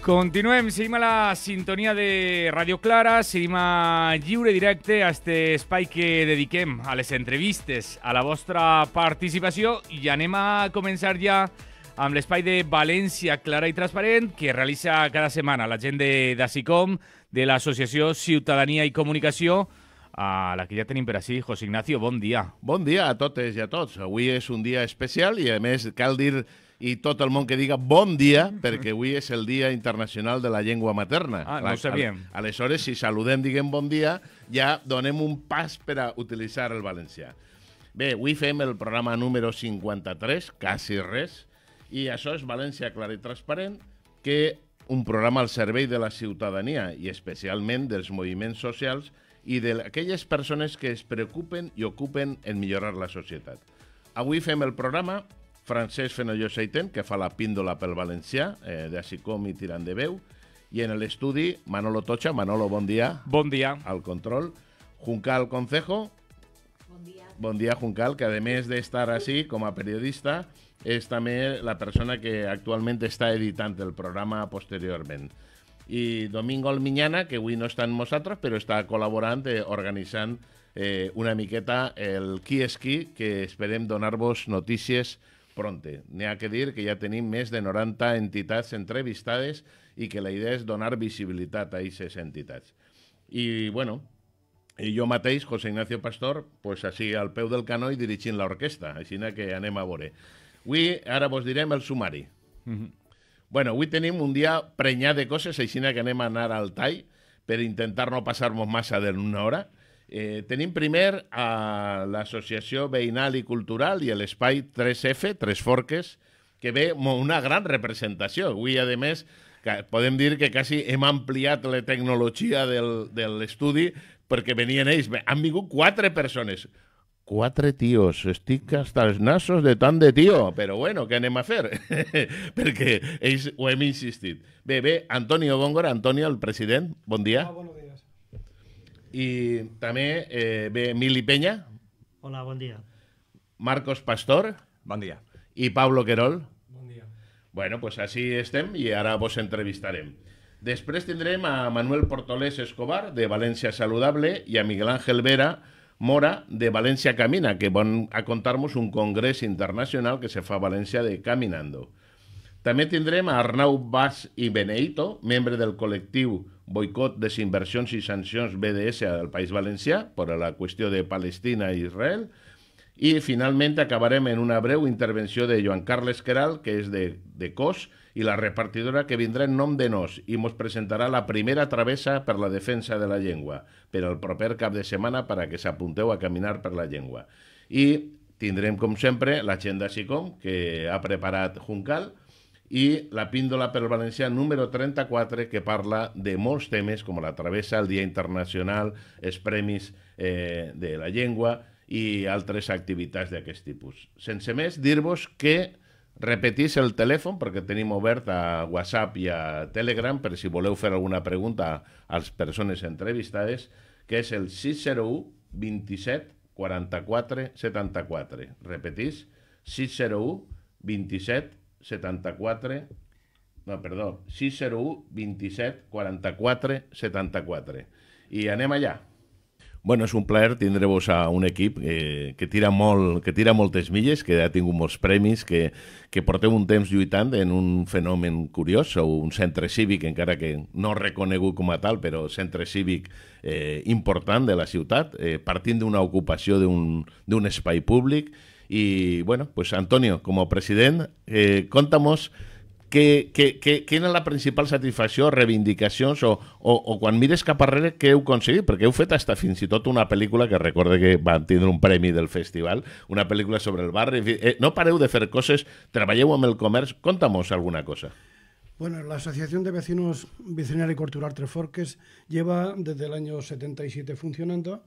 Continuem, seguim a la sintonia de Radio Clara, seguim a Lliure Directe, a este espai que dediquem a les entrevistes, a la vostra participació, i anem a començar ja amb l'espai de València Clara i Transparent que realitza cada setmana la gent d'ACICOM, de l'Associació Ciutadania i Comunicació, a la que ja tenim per ací. José Ignacio, bon dia. Bon dia a totes i a tots. Avui és un dia especial i, a més, cal dir... i tot el món que diga bon dia, perquè avui és el Dia Internacional de la Llengua Materna. Ah, no ho sabíem. Aleshores, si saludem, diguem bon dia, ja donem un pas per a utilitzar el valencià. Bé, avui fem el programa número 53, quasi res, i això és València Clara i Transparent, que és un programa al servei de la ciutadania, i especialment dels moviments socials i d'aquelles persones que es preocupen i ocupen en millorar la societat. Avui fem el programa Francesc Fenollosa i Ten, que fa la píndola pel valencià, d'ACICOM i Tirant de Veu, i en l'estudi Manolo Totxa. Manolo, bon dia. Bon dia. Al control. Juncal Concejo. Bon dia. Bon dia, Juncal, que a més d'estar així com a periodista, és també la persona que actualment està editant el programa posteriorment. I Domingo Almiñana, que avui no està amb nosaltres, però està col·laborant, organitzant una miqueta el Qui és Qui, que esperem donar-vos notícies pronte. N'hi ha que dir que ja tenim més de 90 entitats entrevistades i que la idea és donar visibilitat a aquestes entitats. I, bueno, jo mateix, José Ignacio Pastor, doncs així al peu del canó i dirigint l'orquestra, així que anem a veure. Avui, ara vos direm el sumari. Bueno, avui tenim un dia prenyat de coses, així que anem a anar al tall per intentar no passar-nos massa d'una hora. Tenim primer a l'Associació Veïnal i Cultural i a l'espai 3F, Tres Forques, que ve una gran representació. Avui, a més, podem dir que quasi hem ampliat la tecnologia de l'estudi perquè venien ells. Han vingut 4 persones. 4 tios, estic hasta els nassos de tant de tio, però bueno, què anem a fer? Perquè ells ho hem insistit. Bé, Antonio Góngora, Antonio, el president, bon dia. Hola, buenos días. I també ve Emili Peña. Hola, bon dia. Marcos Pastor. Bon dia. I Pablo Querol. Bon dia. Bueno, doncs així estem i ara vos entrevistarem. Després tindrem a Manuel Portolés Escobar, de Valencia Saludable, i a Miguel Ángel Vera Mora, de Valencia Camina, que van a contar-nos un congrés internacional que se fa a València de Caminando. També tindrem a Arnau Bas i Beneito, membre del col·lectiu Boicot Desinversions i Sancions BDS al País Valencià per a la qüestió de Palestina i Israel. I finalment acabarem en una breu intervenció de Joan Carles Queralt, que és de COS, i la repartidora que vindrà en nom de Nos i mos presentarà la primera travessa per la defensa de la llengua per al proper cap de setmana per a que s'apunteu a caminar per la llengua. I tindrem, com sempre, l'agenda d'ACICOM que ha preparat Juncal i la píndola per valencià número 34 que parla de molts temes com la travessa, el Dia Internacional, els Premis de la Llengua i altres activitats d'aquest tipus. Sense més, dir-vos que repetís el telèfon, perquè tenim obert a WhatsApp i a Telegram, per si voleu fer alguna pregunta a les persones entrevistades, que és el 601 27 44 74. Repetís, 601 27 74... No, perdó, 601 27 44 74. I anem allà. Bueno, és un plaer tindre-vos a un equip que tira moltes milles, que ha tingut molts premis, que porteu un temps lluitant en un fenomen curiós, o un centre cívic, encara que no reconegut com a tal, però centre cívic important de la ciutat, partint d'una ocupació d'un espai públic. I, bueno, pues Antonio, com a president, conta-nos quina és la principal satisfacció, reivindicacions o quan mires cap arrere què heu aconseguit, perquè heu fet fins i tot una pel·lícula que recorde que van tindre un premi del festival, una pel·lícula sobre el barri. No pareu de fer coses, treballeu amb el comerç, conta-nos alguna cosa. Bueno, la Asociación de Vecinos Vecinal y Cultural Tres Forques lleva desde el año 77 funcionando.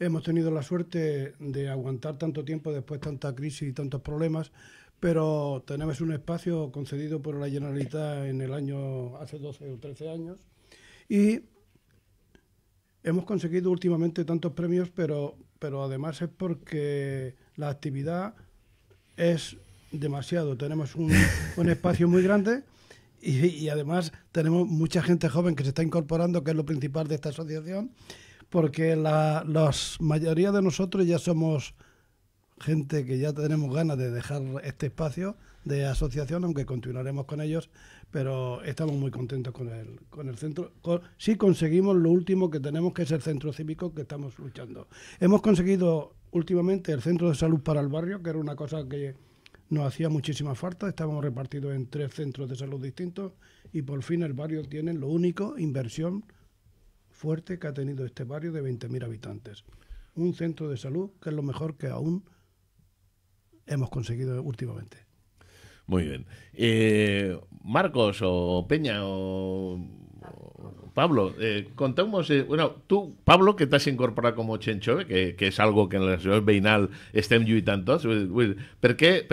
Hemos tenido la suerte de aguantar tanto tiempo después de tanta crisis y tantos problemas, pero tenemos un espacio concedido por la Generalitat en el año hace 12 o 13 años y hemos conseguido últimamente tantos premios, pero además es porque la actividad es demasiado. Tenemos un espacio muy grande y además tenemos mucha gente joven que se está incorporando, que es lo principal de esta asociación, porque la mayoría de nosotros ya somos gente que ya tenemos ganas de dejar este espacio de asociación, aunque continuaremos con ellos, pero estamos muy contentos con el centro. Sí conseguimos lo último que tenemos, que es el centro cívico que estamos luchando. Hemos conseguido últimamente el centro de salud para el barrio, que era una cosa que nos hacía muchísima falta. Estábamos repartidos en 3 centros de salud distintos y por fin el barrio tiene lo único, inversión fuerte que ha tenido este barrio de 20.000 habitantes. Un centro de salud que es lo mejor que aún hemos conseguido últimamente. Muy bien. Marcos o Peña o Pablo, contamos... bueno, tú, Pablo, que t'has incorporat com a Xenxove, que és algo que en la societat veïnal estem lluitant tots, per què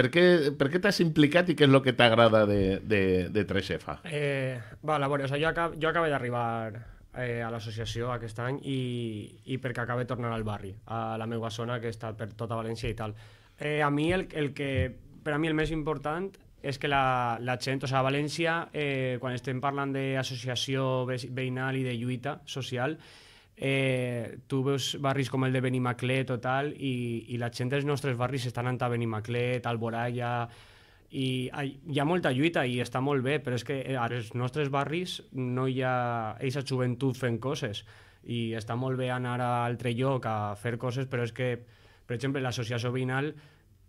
t'has implicat i què és el que t'agrada de 3F? Jo acabo d'arribar a l'associació aquest any i perquè acabo de tornar al barri, a la meva zona, que he estat per tota València i tal. A mi el que... Per a mi el més important és que la gent, o sigui, a València, quan estem parlant d'associació veïnal i de lluita social, tu veus barris com el de Benimaclet o tal, i la gent dels nostres barris estan anant a Benimaclet, al Boralla, i hi ha molta lluita i està molt bé, però és que als nostres barris no hi ha aquesta joventut fent coses, i està molt bé anar a altre lloc a fer coses, però és que, per exemple, l'associació veïnal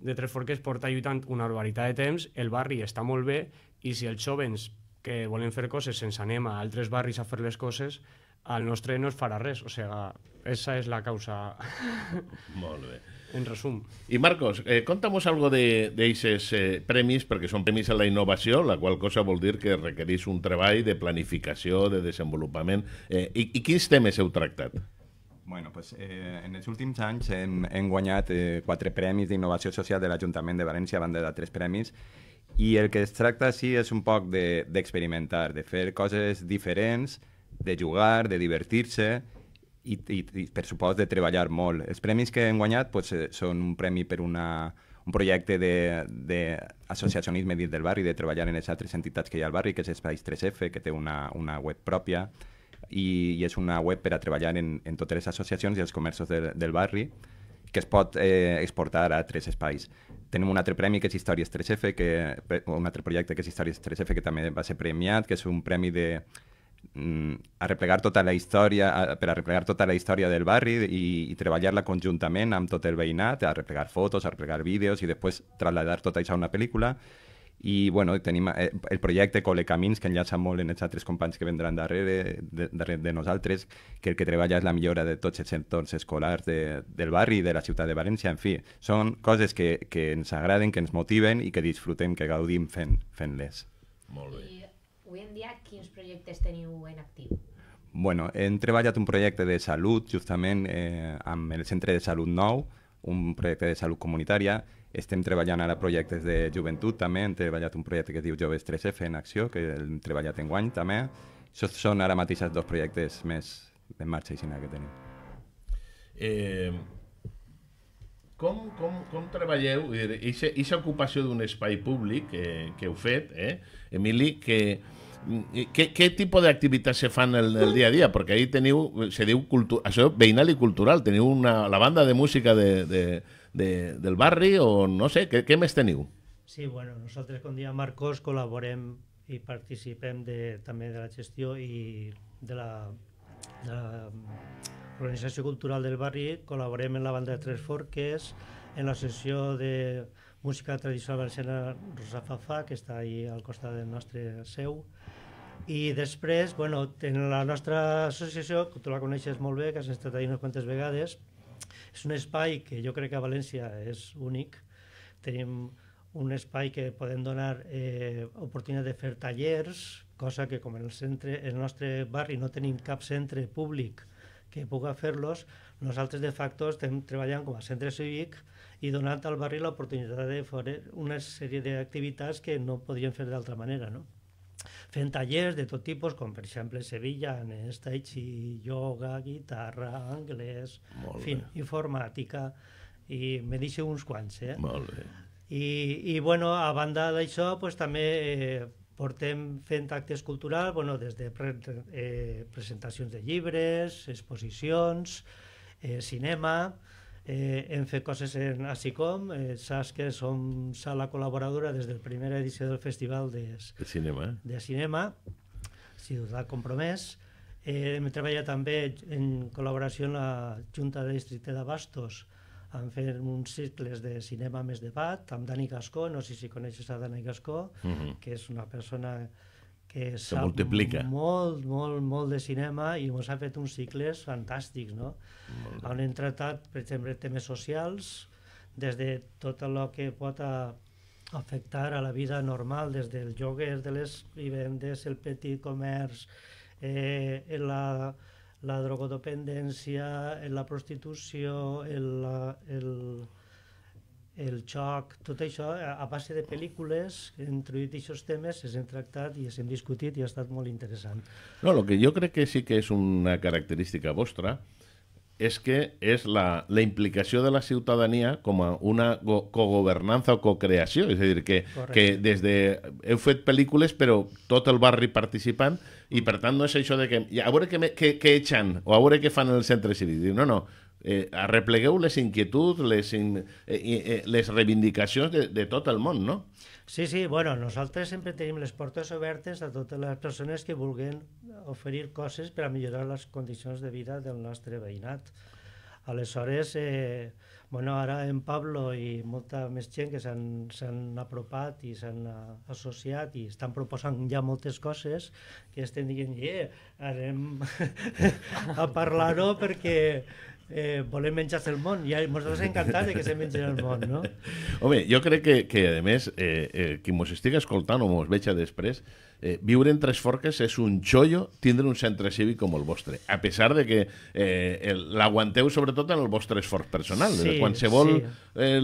de Tres Forques porta lluitant una barbaritat de temps, el barri està molt bé, i si els jovens que volen fer coses se'ns anem a altres barris a fer les coses, al nostre no es farà res. O sigui, aquesta és la causa. Molt bé. En resum. I Marcos, conta-nos alguna cosa d'aquests premis, perquè són premis a la innovació, la qual cosa vol dir que requereix un treball de planificació, de desenvolupament. I quins temes heu tractat? Bueno, pues en els últims anys hem guanyat 4 premis d'innovació social de l'Ajuntament de València, a banda de 3 premis, i el que es tracta sí és un poc d'experimentar, de fer coses diferents, de jugar, de divertir-se i, per supost, de treballar molt. Els premis que hem guanyat són un premi per un projecte d'associacionisme dins del barri, de treballar en les altres entitats que hi ha al barri, que és Espais 3F, que té una web pròpia, i és una web per a treballar en totes les associacions i els comerços del barri, que es pot exportar a 3 espais. Tenim un altre premi que és Històries 3F, un altre projecte que és Històries 3F, que també va ser premiat, que és un premi per arreplegar tota la història del barri i treballar-la conjuntament amb tot el veïnat, arreplegar fotos, arreplegar vídeos i després traslladar tot això a una pel·lícula. I tenim el projecte Colecamins, que enllaça molt amb els altres companys que vendran darrere de nosaltres, que el que treballa és la millora de tots els entorns escolars del barri i de la ciutat de València. En fi, són coses que ens agraden, que ens motiven i que disfrutem, que gaudim fent-les. Molt bé. I avui en dia, quins projectes teniu en actiu? Bueno, hem treballat un projecte de salut, justament amb el Centre de Salut Nou, un projecte de salut comunitària. Estem treballant ara projectes de joventut, també hem treballat un projecte que es diu Joves 3F en acció, que hem treballat enguany també. Són ara mateix els 2 projectes més en marxa i sinó que tenim. Com treballeu aquesta ocupació d'un espai públic que heu fet, Emili, que... ¿Qué tipo de actividades se fan el día a día? Porque ahí se dio veïnal y cultural. ¿Teniu la banda de música del barri o no sé? Què més teniu? Sí, bueno, nosaltres, com deia Marcos, col·laborem i participem també de la gestió i de l'organització cultural del barri. Col·laborem en la banda de Tres Forques, en la sessió de música tradicional valenciana Rosa Fafà, que està ahí al costat del nostre seu. I després, en la nostra associació, que tu la coneixes molt bé, que has estat ahí unes quantes vegades, és un espai que jo crec que a València és únic. Tenim un espai que podem donar oportunitat de fer tallers, cosa que com en el nostre barri no tenim cap centre públic que puga fer-los, nosaltres de facto estem treballant com a centre cívic i donant al barri l'oportunitat de fer una sèrie d'activitats que no podríem fer d'altra manera, no? Fent tallers de tot tipus, com per exemple sevillanes, tai chi, ioga, guitarra, anglès, informàtica, i me deixo uns quants. I a banda d'això també Portem fent actes culturals, des de presentacions de llibres, exposicions, cinema, hem fet coses en Assicom, saps que som sala col·laboradora des de la primera edició del Festival de Cinema, Ciutat Compromès. Hem treballat també en col·laboració amb la Junta de Districte d'Abastos, han fet uns cicles de cinema més debat amb Dani Gascó, no sé si coneixes a Dani Gascó, que és una persona que sap molt de cinema i ens ha fet uns cicles fantàstics, on hem tractat, per exemple, temes socials, des de tot el que pot afectar a la vida normal, des del lloguer, de les vivendes, el petit comerç, la drogodependència, la prostitució, el xoc, tot això a base de pel·lícules, hem introduït aquests temes, els hem tractat i els hem discutit i ha estat molt interessant. No, el que jo crec que sí que és una característica vostra és que és la implicació de la ciutadania com a una cogovernança o cocreació, és a dir, que des de... heu fet pel·lícules però tot el barri participant i per tant no és això de que a veure què eixen o a veure què fan en el centre cívic, no, arreplegueu les inquietuds, les reivindicacions de tot el món, no? Sí, nosaltres sempre tenim les portes obertes a totes les persones que vulguin oferir coses per a millorar les condicions de vida del nostre veïnat. Aleshores, ara en Pablo i molta més gent que s'han apropat i s'han associat i estan proposant ja moltes coses que estem dient, anem a parlar-ho perquè volem menjar-se el món i ens ha encantat que se mengi el món, no? Home, jo crec que a més qui mos estigui escoltant o mos veja després, viure en Tres Forques és un xollo tindre un centre cívic com el vostre, a pesar de que l'aguanteu sobretot en el vostre esforç personal. Qualsevol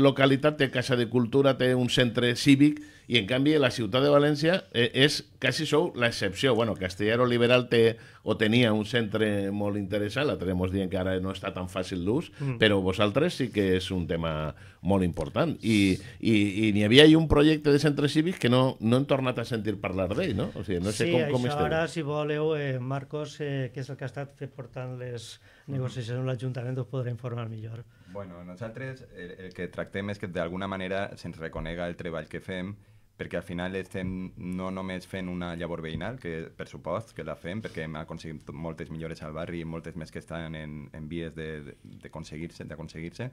localitat té casa de cultura, té un centre cívic i en canvi la ciutat de València és quasi sou l'excepció. Castellaro Liberal té o tenia un centre molt interessant, l'altre mos dient que ara no està tan fàcil l'ús, però vosaltres sí que és un tema molt important i n'hi havia un projecte de centre cívic que no hem tornat a sentir parlar d'ell, no? Sí, això ara si voleu, Marcos, que és el que ha estat portant les negociacions amb l'Ajuntament, us podré informar millor. Nosaltres el que tractem és que d'alguna manera se'ns reconega el treball que fem, perquè al final estem no només fent una llavor veïnal, que per supost que la fem, perquè hem aconseguit moltes millores al barri, moltes més que estan en vies d'aconseguir-se,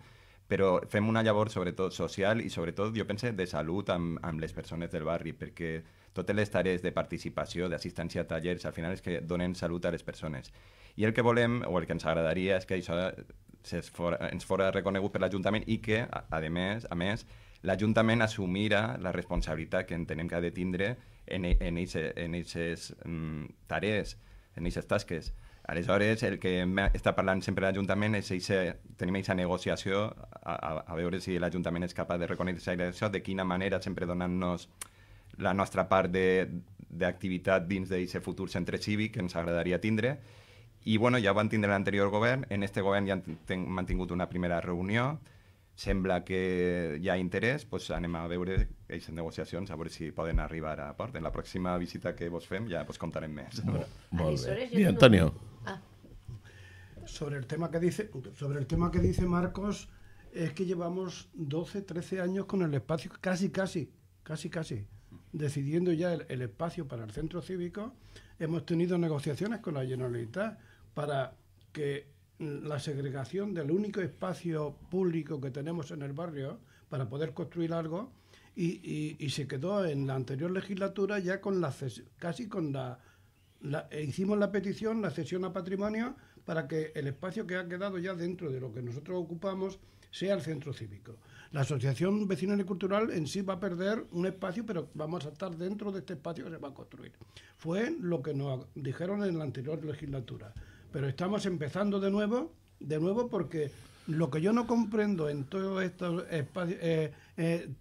però fem una llavor sobretot social i sobretot, jo penso, de salut amb les persones del barri, perquè totes les tarees de participació, d'assistència a tallers, al final és que donen salut a les persones. I el que volem, o el que ens agradaria, és que això ens fos reconegut per l'Ajuntament i que, a més, l'Ajuntament assumirà la responsabilitat que entenem que ha de tindre en aquestes tarees, en aquestes tasques. Aleshores, el que està parlant sempre l'Ajuntament és tenim aquesta negociació a veure si l'Ajuntament és capaç de reconèixer això, de quina manera, sempre donant-nos la nostra part d'activitat dins d'aquest futur centre cívic que ens agradaria tindre. I ja van tindre l'anterior govern, en aquest govern ja han mantingut una primera reunió, sembla que hi ha interès, doncs anem a veure aquestes negociacions, a veure si poden arribar a port. En la pròxima visita que vos fem ja contarem més. Molt bé. I Antonio. Sobre el tema que dice Marcos, es que llevamos 12-13 años con el espacio, casi, decidiendo ya el espacio para el centro cívico. Hemos tenido negociaciones con la Generalitat para que la segregación del único espacio público que tenemos en el barrio para poder construir algo y se quedó en la anterior legislatura ya con la casi con la hicimos la petición, la cesión a patrimonio para que el espacio que ha quedado ya dentro de lo que nosotros ocupamos sea el centro cívico. La Asociación Vecinal y Cultural en sí va a perder un espacio, pero vamos a estar dentro de este espacio que se va a construir. Fue lo que nos dijeron en la anterior legislatura. Pero estamos empezando de nuevo porque lo que yo no comprendo en todo este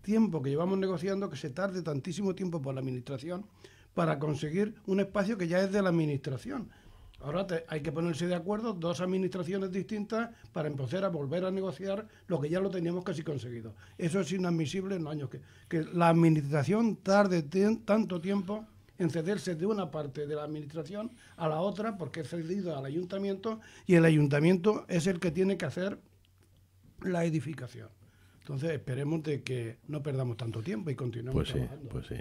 tiempo que llevamos negociando, que se tarde tantísimo tiempo por la Administración para conseguir un espacio que ya es de la Administración. Ahora hay que ponerse de acuerdo dos administraciones distintas para empezar a volver a negociar lo que ya lo teníamos casi conseguido. Eso es inadmisible en los años que la Administración tarde tanto tiempo en cederse de una parte de la administración a la otra, porque es cedido al ayuntamiento y el ayuntamiento es el que tiene que hacer la edificación. Entonces esperemos de que no perdamos tanto tiempo i continuem treballant. Pues sí,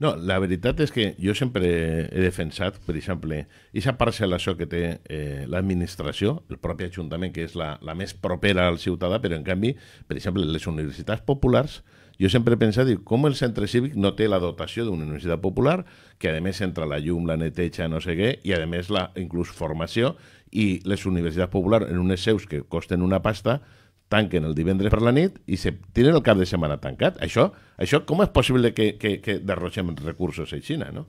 no, la veritat és que jo sempre he defensat, per exemple, aquesta parcel·lació que té l'administració, el propi ajuntament, que és la més propera al ciutadà, però en canvi, per exemple, les universitats populars, jo sempre he pensat com el centre cívic no té la dotació d'una universitat popular, que a més entra la llum, la neteja, no sé què, i a més inclús formació, i les universitats populars en unes seus que costen una pasta tanquen el divendres per la nit i tenen el cap de setmana tancat. Això com és possible que derroxem recursos a Xina, no?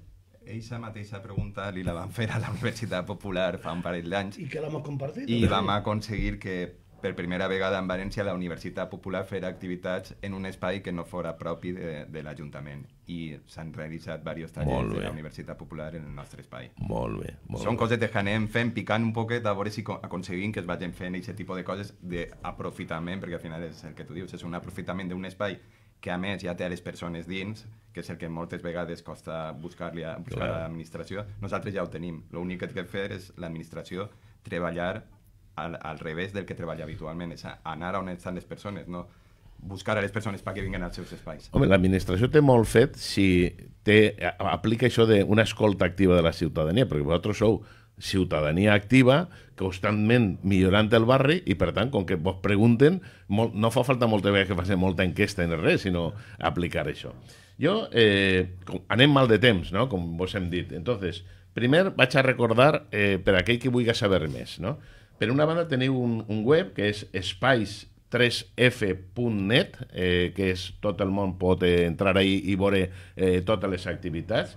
Eixa mateixa pregunta li la vam fer a la Universitat Popular fa un parell d'anys. I que l'hem compartit. I vam aconseguir que per primera vegada en València la Universitat Popular fera activitats en un espai que no fora propi de l'Ajuntament. I s'han realitzat diversos tallers de la Universitat Popular en el nostre espai. Molt bé. Són coses que anem fent, picant un poquet, a veure si aconseguim que es vagin fent aquest tipus de coses d'aprofitament, perquè al final és el que tu dius, és un aprofitament d'un espai que a més ja té les persones dins, que és el que moltes vegades costa buscar-li a l'administració. Nosaltres ja ho tenim. L'únic que hem de fer és l'administració treballar al revés del que treballa habitualment, és anar on estan les persones, no buscar a les persones perquè vinguin als seus espais. Home, l'administració té molt fet si aplica això d'una escolta activa de la ciutadania, perquè vosaltres sou ciutadania activa, constantment millorant el barri, i per tant, com que vos pregunten, no fa falta moltes vegades que facin molta enquesta ni res, sinó aplicar això. Jo, anem mal de temps, no?, com vos hem dit. Entonces, primer vaig a recordar, per aquell que vulgui saber més, no?, per una banda teniu un web que és espais3f.net, que tot el món pot entrar ahí i veure totes les activitats.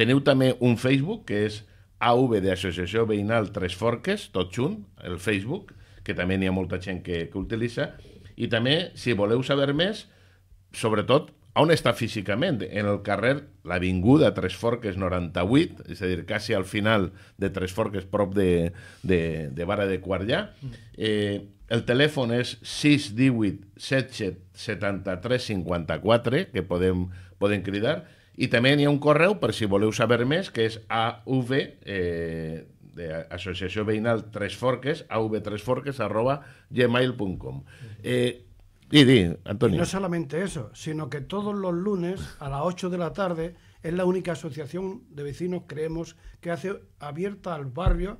Teniu també un Facebook que és AV d'Associació Veïnal Tres Forques, tot junt, el Facebook, que també n'hi ha molta gent que utilitza. I també, si voleu saber més, sobretot on està físicament, en el carrer l'Avinguda Tres Forques 98, és a dir, quasi al final de Tres Forques, prop de Vara de Cuartllà. El telèfon és 618-77-73-54, que podem cridar, i també n'hi ha un correu, per si voleu saber més, que és AV, Associació Veïnal Tres Forques, avtresforques@gmail.com. Y no solamente eso, sino que todos los lunes a las 8 de la tarde es la única asociación de vecinos, creemos, que hace abierta al barrio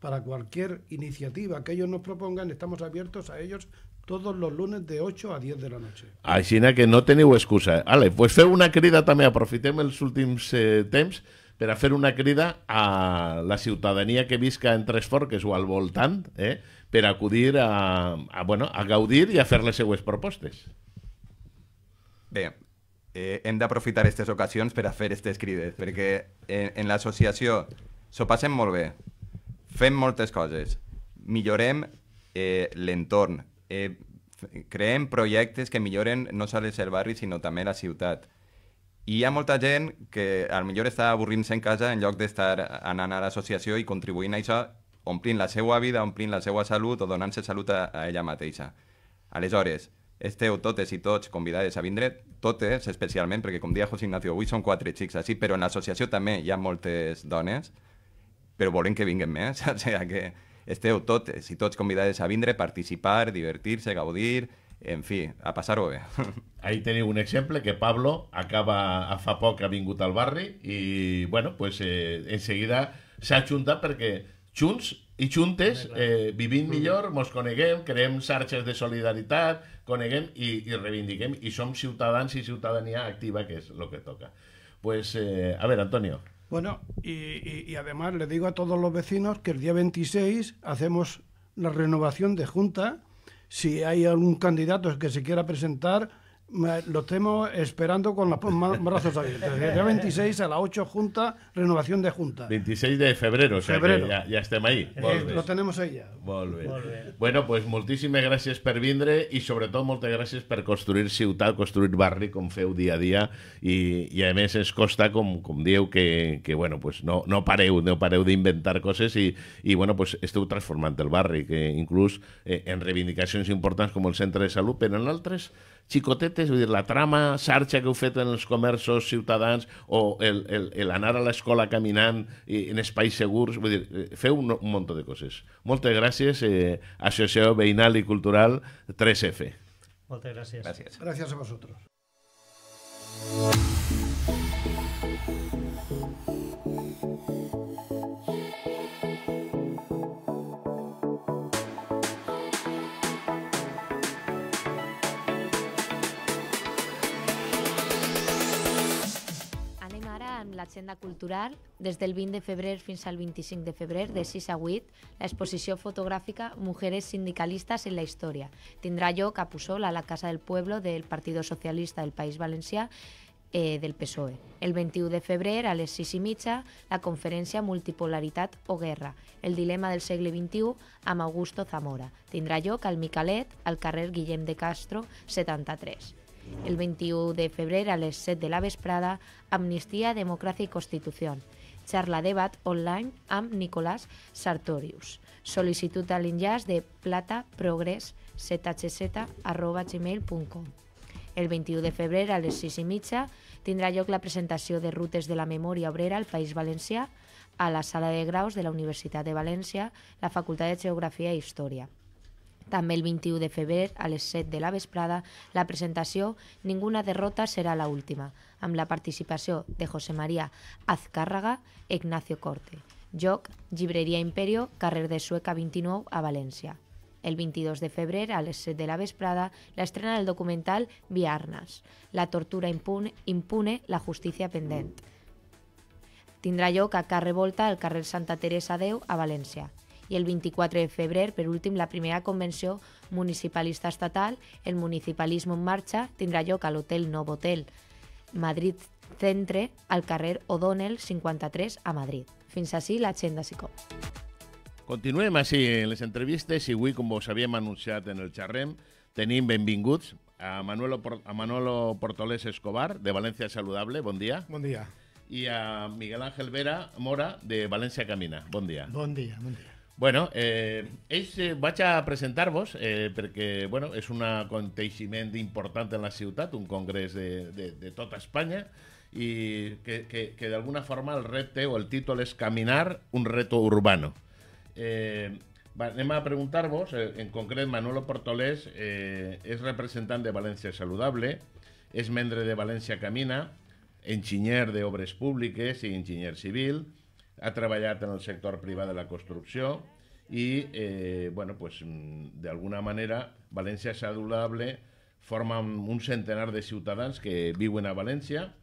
para cualquier iniciativa que ellos nos propongan. Estamos abiertos a ellos todos los lunes de 8 a 10 de la noche. Així que no teniu excusa. Vale, pues feu una crida també, aprofitem els últims temps per a fer una crida a la ciutadania que visca en Tres Forques o al voltant, per acudir a gaudir i a fer les seues propostes. Bé, hem d'aprofitar aquestes ocasions per a fer aquestes crides, perquè en l'associació s'ho passem molt bé, fem moltes coses, millorem l'entorn, creem projectes que milloren no només el barri, sinó també la ciutat. I hi ha molta gent que potser està avorrint-se en casa en lloc d'estar anant a l'associació i contribuint a això, omplint la seva vida, omplint la seva salut o donant-se salut a ella mateixa. Aleshores, esteu totes i tots convidades a vindre, totes especialment, perquè com deia José Ignacio, avui són 4 xics així, però en l'associació també hi ha moltes dones, però volem que vinguin més, o sigui que esteu totes i tots convidades a vindre, participar, divertir-se, gaudir, en fi, a passar-ho bé. Ahí teniu un exemple que Pablo fa poc ha vingut al barri i, bueno, pues en seguida s'ha ajuntat perquè junts i juntes vivim millor, mos coneguem, creem xarxes de solidaritat, coneguem i reivindiquem, i som ciutadans i ciutadania activa, que és el que toca. Pues, a ver, Antonio. Bueno, y además le digo a todos los vecinos que el día 26 hacemos la renovación de junta. Si hay algún candidato que se quiera presentar, lo estemos esperando con los brazos abiertos. El día 26 a las 8, junta, renovación de junta. 26 de febrero, o sea que ja estem ahí. Lo tenemos ahí ya. Molt bé. Bueno, pues moltíssimes gràcies per vindre i sobretot moltes gràcies per construir ciutat, construir barri com feu dia a dia, i a més ens costa, com dieu, que bueno, pues no pareu d'inventar coses i bueno, pues esteu transformant el barri, que inclús en reivindicacions importants com el centre de salut, però en altres xicotetes projectes, vull dir, la trama, xarxa que heu fet en els comerços ciutadans o l'anar a l'escola caminant en espais segurs, vull dir, feu un munt de coses. Moltes gràcies, Associació Veïnal i Cultural 3F. Moltes gràcies. Gràcies. Gràcies a vosaltres. L'agenda cultural, des del 20 de febrer fins al 25 de febrer, de 6 a 8, l'exposició fotogràfica Mujeres Sindicalistas en la Història. Tindrà lloc a Puçol, a la Casa del Pueblo del Partido Socialista del País Valencià, del PSOE. El 21 de febrer, a les 6:30, la conferència Multipolaritat o Guerra, el dilema del segle XXI amb Augusto Zamora. Tindrà lloc al Micalet, al carrer Guillem de Castro, 73. El 21 de febrer a les 7 de la vesprada, Amnistia, Democràcia i Constitució. Xarla-debat online amb Nicolás Sartorius. Sol·licitud de l'enllaç de plataprogress7hz@gmail.com. El 21 de febrer a les 6:30 tindrà lloc la presentació de Rutes de la Memòria Obrera al País Valencià a la Sala de Graus de la Universitat de València, la Facultat de Geografia i Història. També el 21 de febrer, a les 7 de la vesprada, la presentació Ninguna derrota serà l'última, amb la participació de José María Azcárraga i Ignacio Corte. Joc, Llibreria Imperio, carrer de Sueca 29, a València. El 22 de febrer, a les 7 de la vesprada, l'estrena del documental Viarnas, la tortura impune, la justícia pendent. Tindrà lloc a Carre Volta, al carrer Santa Teresa 10, a València. I el 24 de febrer, per últim, la primera convenció municipalista estatal, el Municipalismo en Marxa, tindrà lloc a l'Hotel Novo Hotel Madrid Centre, al carrer O'Donnell 53, a Madrid. Fins així l'agenda SICO. Continuem així en les entrevistes i avui, com us havíem anunciat en el xerrem, tenim benvinguts a Manolo Portolés Escobar, de Valencia Saludable. Bon dia. Bon dia. I a Miguel Ángel Vera Mora, de Valencia Camina. Bon dia. Bon dia, bon dia. Bueno, vaig a presentar-vos perquè és un aconteixement important en la ciutat, un congrés de tota Espanya i que d'alguna forma el repte o el títol és Caminar un reto urbano. Anem a preguntar-vos, en concret Manolo Portolés és representant de Valencia Saludable, és membre de Valencia Camina, enginyer d'obres públiques i enginyer civil, ha treballat en el sector privat de la construcció i, d'alguna manera, Valencia Saludable forma un centenar de ciutadans que viuen a València.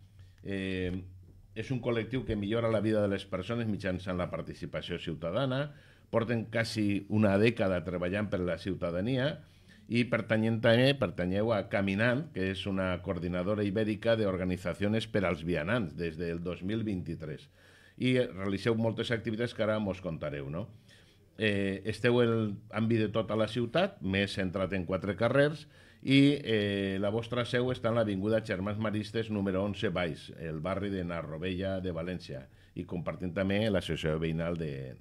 És un col·lectiu que millora la vida de les persones mitjançant la participació ciutadana, porten quasi una dècada treballant per la ciutadania i pertanyeu a Caminant, que és una coordinadora ibèrica d'organitzacions per als vianants des del 2023. I realiseu moltes activitats que ara us contareu, no? Esteu en l'àmbit de tota la ciutat, més centrat en 4 carrers, i la vostra seu està en l'Avinguda Germans Maristes número 11 Baix, el barri de Narrovella de València, i compartint també l'associació veïnal de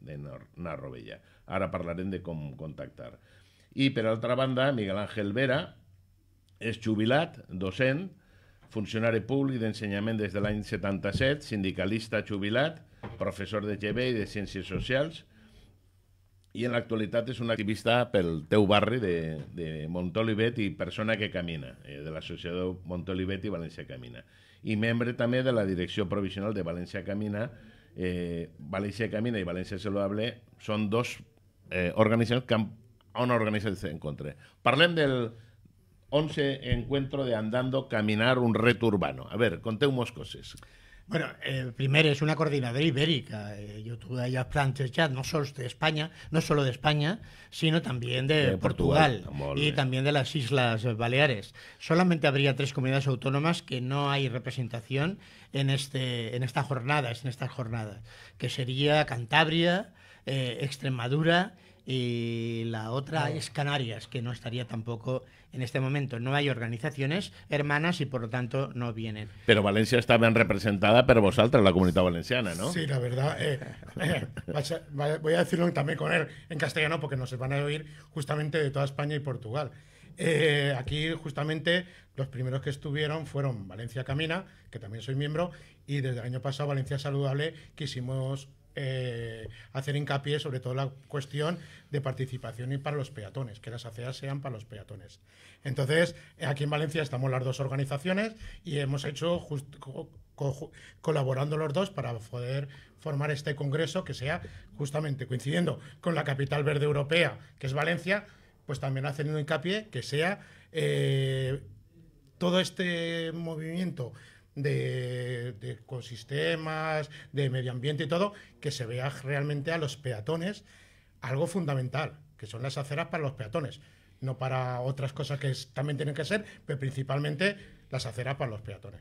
Narrovella. Ara parlarem de com contactar. I, per altra banda, Miguel Ángel Vera és jubilat, docent, funcionari públic d'ensenyament des de l'any 77, sindicalista jubilat, professor de GB i de Ciències Socials, i en l'actualitat és un activista pel teu barri de Montolibet i persona que camina, de l'associació Montolibet i Valencia Camina. I membre també de la direcció provisional de Valencia Camina. Valencia Camina i Valencia Saludable són dos organitzacions que han organitzat aquest encontre. Parlem del 11 encuentro de Andando, Caminar, un reto urbano. A ver, conteu-nos coses. Bueno, primero es una coordinadora ibérica. Yo tuve ellas plantes ya, no solo de España, sino también de Portugal y también de las Islas Baleares. Solamente habría 3 comunidades autónomas que no hay representación en estas jornadas, que sería Cantabria, Extremadura. Y la otra es Canarias, que no estaría tampoco en este momento. No hay organizaciones hermanas y por lo tanto no vienen. Pero Valencia está bien representada, pero vosotras, la comunidad valenciana, ¿no? Sí, la verdad. Voy a decirlo también con él en castellano porque nos van a oír justamente de toda España y Portugal. Aquí justamente los primeros que estuvieron fueron Valencia Camina, que también soy miembro, y desde el año pasado Valencia Saludable quisimos hacer hincapié sobre todo la cuestión de participación y para los peatones, que las aceras sean para los peatones. Entonces, aquí en Valencia estamos las dos organizaciones y hemos hecho colaborando los dos para poder formar este congreso que sea justamente coincidiendo con la capital verde europea, que es Valencia, pues también haciendo hincapié que sea todo este movimiento de ecosistemas, de medio ambiente y todo, que se vea realmente a los peatones algo fundamental, que son las aceras para los peatones, no para otras cosas que también tienen que ser, pero principalmente las aceras para los peatones.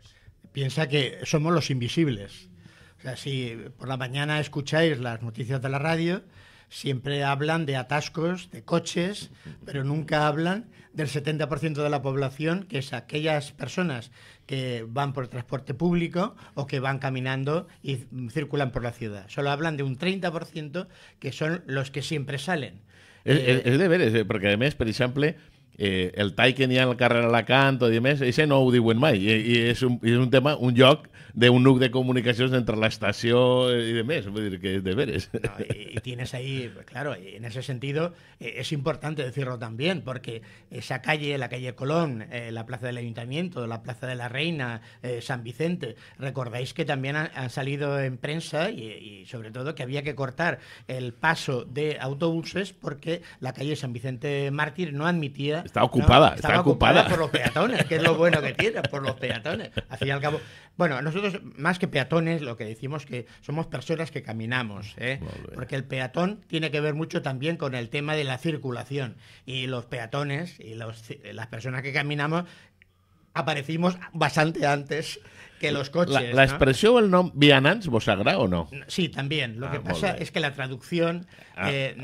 Piensa que somos los invisibles. O sea, si por la mañana escucháis las noticias de la radio, siempre hablan de atascos, de coches, pero nunca hablan del 70% de la población, que es aquellas personas que van por transporte público o que van caminando y circulan por la ciudad. Solo hablan de un 30% que son los que siempre salen. És de veres, perquè a més, per exemple, el tall que n'hi ha al carrer Alacant o demés, això no ho diuen mai, i és un tema, un lloc d'un nuc de comunicacions entre l'estació i demés, vull dir que és de veres. Y tienes ahí, claro, en ese sentido es importante decirlo también, porque esa calle, la calle Colón, la plaza del Ayuntamiento, la plaza de la Reina, San Vicente, recordáis que también han salido en prensa y sobre todo que había que cortar el paso de autobuses porque la calle San Vicente Mártir no admitía. Está ocupada, no, estaba ocupada por los peatones, que es lo bueno que tiene, por los peatones. Al fin y al cabo, bueno, nosotros más que peatones, lo que decimos que somos personas que caminamos, ¿eh? Vale. Porque el peatón tiene que ver mucho también con el tema de la circulación. Y los peatones y las personas que caminamos aparecimos bastante antes que los coches. ¿La expresión o el nombre vianants vos agrada o no? Sí, también. Lo que pasa es que la traducción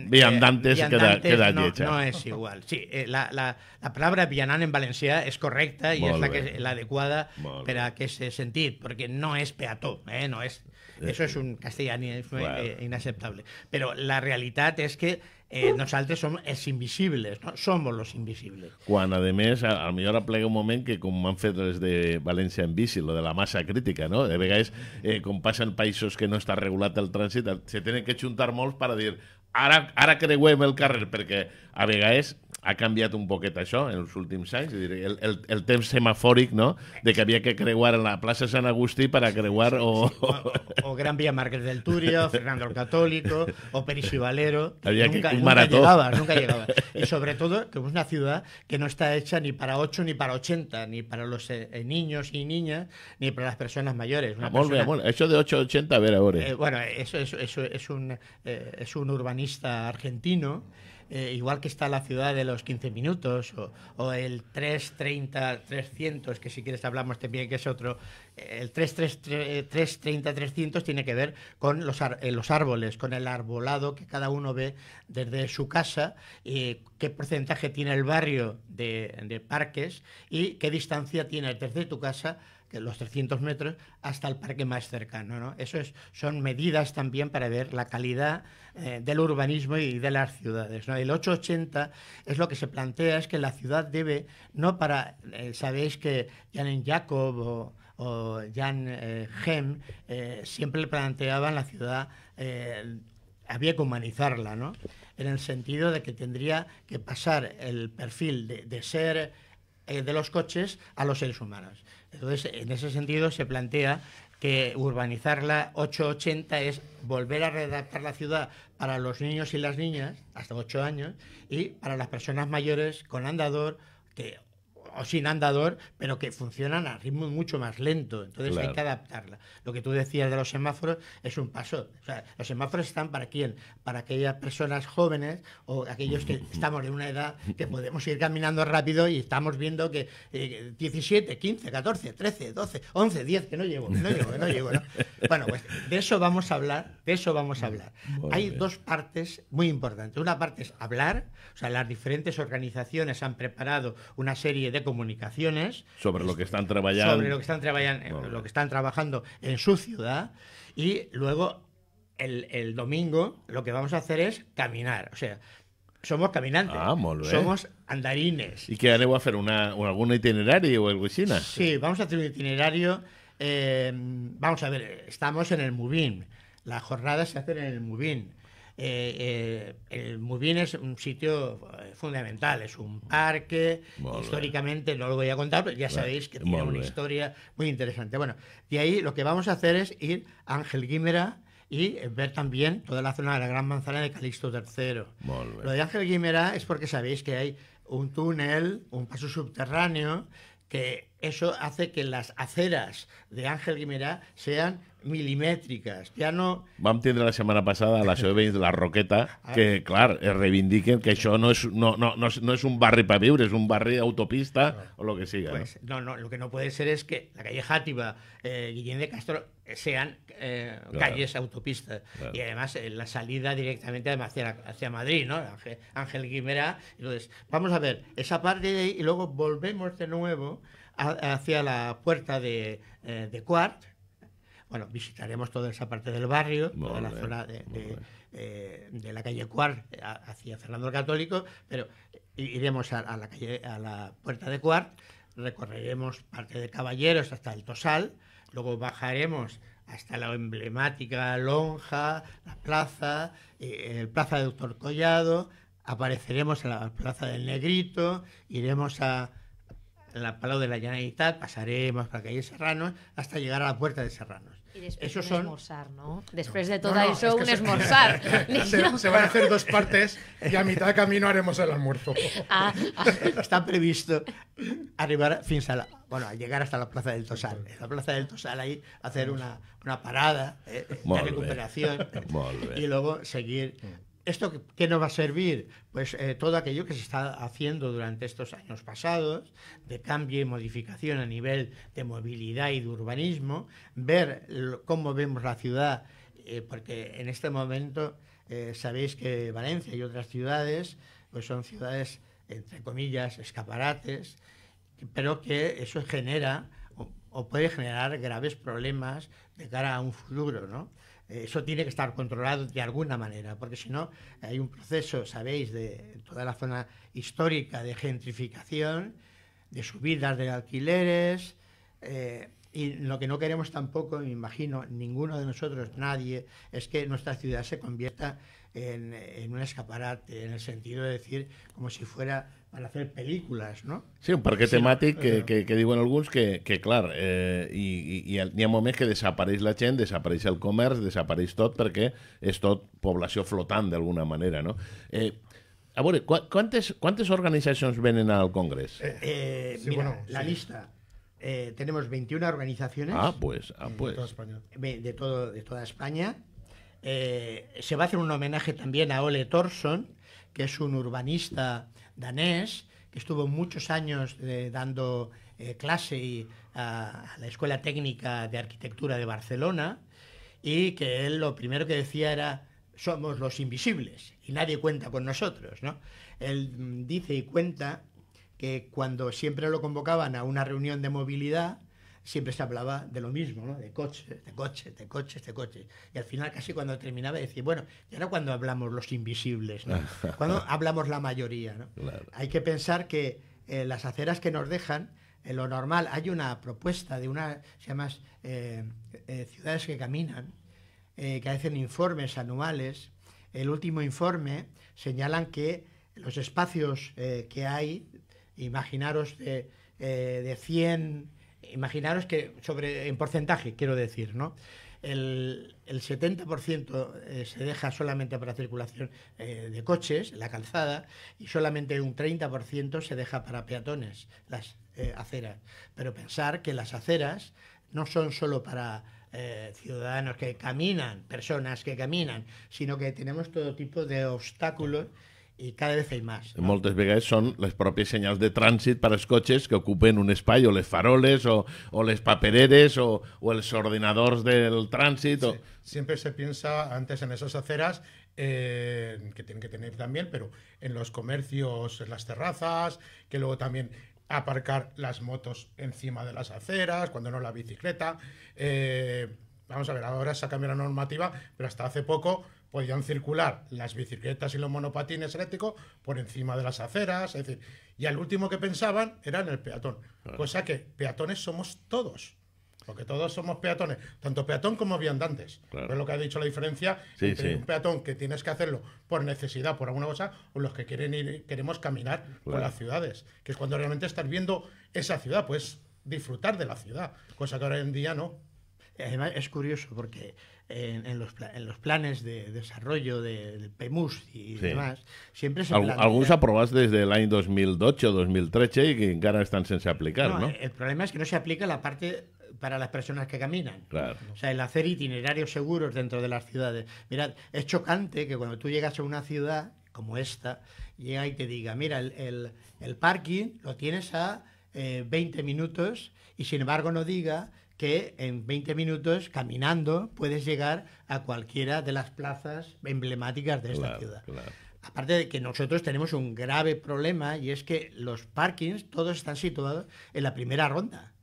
viandantes queda hecha. No es igual. Sí, la palabra vianant en valencià és correcta i és la adequada per a aquest sentit, perquè no és peató, no és... Eso es un castellanismo inaceptable. Pero la realidad es que nosaltres som els invisibles, no? Somos los invisibles. Quan, a més, al millor aplega un moment que, com han fet des de València en bici, lo de la massa crítica, no? De vegades, com passen països que no està regulat el trànsit, se tenen que juntar molts per dir ara creuem el carrer, perquè a vegades ha canviat un poquet això en els últims anys, el temps semafòric, no?, de que havia que creuar en la plaça Sant Agustí per a creuar o Gran Vía Márquez del Turia, Fernando el Católico, o Peris y Valero. Nunca llegaba. Y sobre todo, que es una ciudad que no está hecha ni para 8 ni para 80, ni para los niños y niñas, ni para las personas mayores. Eso de 8-80, a ver ahora. Bueno, eso es un urbanista argentino. Igual que está la ciudad de los 15 minutos o el 330-300, que si quieres hablamos también, que es otro. El 330-300 tiene que ver con los árboles, con el arbolado que cada uno ve desde su casa, qué porcentaje tiene el barrio de parques y qué distancia tiene desde tu casa, que los 300 metros, hasta el parque más cercano, ¿no? Eso son medidas también para ver la calidad del urbanismo y de las ciudades, ¿no? El 880 es lo que se plantea, es que la ciudad debe, no para, sabéis que Jan Jacob o Jan Hem siempre planteaban la ciudad, había que humanizarla, ¿no? En el sentido de que tendría que pasar el perfil de ser de los coches a los seres humanos. Entonces, en ese sentido se plantea que urbanizar la 880 es volver a redactar la ciudad para los niños y las niñas hasta 8 años y para las personas mayores con andador o sin andador, pero que funcionan a ritmo mucho más lento. Entonces hay que adaptarla. Lo que tú decías de los semáforos es un paso. O sea, los semáforos están ¿para quién? Para aquellas personas jóvenes o aquellos que estamos de una edad que podemos ir caminando rápido y estamos viendo que 17, 15, 14, 13, 12, 11, 10, que no llego, ¿no? Bueno, pues de eso vamos a hablar. Hay dos partes muy importantes. Una parte es hablar, o sea, las diferentes organizaciones han preparado una serie de comunicaciones sobre lo que están trabajando en su ciudad, y luego el domingo lo que vamos a hacer es caminar, o sea, Somos caminantes. Ah, molt bé. Somos andarines. ¿Y qué haremos a hacer? ¿Algún itinerario o algo así? Sí, vamos a hacer un itinerario. Vamos a ver, estamos en el Mubín. Las jornadas se hacen en el Mubín. El Mubín es un sitio fundamental, es un parque. Molt históricamente, bé. No lo voy a contar, pero ya sabéis que tiene una historia muy interesante. Bueno, de ahí lo que vamos a hacer es ir a Ángel Guimerá y ver también toda la zona de la Gran Manzana de Calixto III. Lo de Ángel Guimerá es porque sabéis que hay un túnel, un paso subterráneo, que eso hace que las aceras de Ángel Guimerá sean milimétricas, ya no... Vam tindre la setmana passada a la seu de la Roqueta que, clar, es reivindiquen que això no és, no és un barri per viure, és un barri d'autopista o lo que siga. Pues, no, lo que no puede ser es que la calle Játiva, Guillén de Castro, sean calles autopistas. Claro. Y además la salida directamente hacia Madrid, ¿no? Ángel Guimerá. Entonces, vamos a ver esa parte de ahí y luego volvemos de nuevo hacia la puerta de Cuart. Bueno, visitaremos toda esa parte del barrio, toda la zona de la calle Cuart hacia Fernando el Católico, pero iremos a la puerta de Cuart, recorreremos parte de Caballeros hasta el Tosal, luego bajaremos hasta la emblemática Lonja, la plaza, el plaza de Doctor Collado, apareceremos en la plaza del Negrito, iremos a la Palau de la Generalitat, pasaremos por la calle Serranos hasta llegar a la puerta de Serranos. Y después un esmorzar, ¿no? Después de todo eso, un esmorzar. Se van a hacer dos partes y a mitad de camino haremos el almuerzo. Está previsto arribar fins a la... Bueno, a llegar hasta la plaza del Tosal. En la plaza del Tosal ahí hacer una parada de recuperación y luego seguir... ¿Esto qué nos va a servir? Pues todo aquello que se está haciendo durante estos años pasados, de cambio y modificación a nivel de movilidad y de urbanismo, ver cómo vemos la ciudad, porque en este momento sabéis que Valencia y otras ciudades pues son ciudades, entre comillas, escaparates, pero que eso genera o puede generar graves problemas de cara a un futuro, ¿no? Eso tiene que estar controlado de alguna manera, porque si no hay un proceso, sabéis, de toda la zona histórica de gentrificación, de subidas de alquileres, y lo que no queremos tampoco, me imagino, ninguno de nosotros, nadie, es que nuestra ciudad se convierta en un escaparate, en el sentido de decir, como si fuera... para hacer películas, ¿no? Sí, un parque temàtic que diuen alguns que clar, hi ha moments que desapareix la gent, desapareix el comerç, desapareix tot perquè és tot població flotant d'alguna manera, no? A veure, quantes organitzacions venen al Congrés? Mira, la lista. Tenemos 21 organizaciones. Ah, pues. De toda España. Se va a hacer un homenaje también a Ole Thorson, que es un urbanista danés, que estuvo muchos años dando clase a la Escuela Técnica de Arquitectura de Barcelona, y que él lo primero que decía era: somos los invisibles y nadie cuenta con nosotros, ¿no? Él dice y cuenta que cuando siempre lo convocaban a una reunión de movilidad, siempre se hablaba de lo mismo, ¿no? De coches, de coches, de coches, de coches. Y al final, casi cuando terminaba, decía, bueno, ¿y ahora cuándo hablamos los invisibles, ¿no? ¿Cuándo hablamos la mayoría, ¿no? Claro. Hay que pensar que las aceras que nos dejan, lo normal, hay una propuesta de una, se llama Ciudades que Caminan, que hacen informes anuales. El último informe señalan que los espacios que hay, imaginaros de 100... Imaginaros que en porcentaje, quiero decir, ¿no? El 70% se deja solamente para circulación de coches, la calzada, y solamente un 30% se deja para peatones, las aceras. Pero pensar que las aceras no son solo para ciudadanos que caminan, personas que caminan, sino que tenemos todo tipo de obstáculos. I cada vegada hi ha més. Moltes vegades són les pròpies senyals de trànsit per als cotxes que ocupen un espai, o les faroles, o les papereres, o els ordenadors del trànsit. Siempre se piensa antes en esas aceras, que tienen que tener también, pero en los comercios, en las terrazas, que luego también aparcar las motos encima de las aceras, cuando no la bicicleta. Vamos a ver, ahora se ha cambiado la normativa, pero hasta hace poco podían circular las bicicletas y los monopatines eléctricos por encima de las aceras, es decir, y al último que pensaban era en el peatón, cosa que peatones somos todos, porque todos somos peatones, tanto peatón como viandantes, es lo que ha dicho la diferencia entre un peatón que tienes que hacerlo por necesidad, por alguna cosa, o los que quieren ir, queremos caminar por las ciudades, que es cuando realmente estás viendo esa ciudad, puedes disfrutar de la ciudad, cosa que ahora en día no. Además, es curioso porque en los planes de desarrollo del PEMUS y demás, siempre se plantea... Alguns aprovats des de l'any 2008 o 2013 i que encara estan sense aplicar, no? El problema es que no se aplica la parte para las personas que caminan. Claro. O sea, el hacer itinerarios seguros dentro de las ciudades. Mirad, es chocante que cuando tú llegas a una ciudad como esta, llega y te diga, mira, el parking lo tienes a 20 minutos y sin embargo no diga que en 20 minutos, caminando, puedes llegar a cualquiera de las plazas emblemáticas de esta ciudad. Claro. Aparte de que nosotros tenemos un grave problema, y es que los parkings todos están situados en la primera ronda.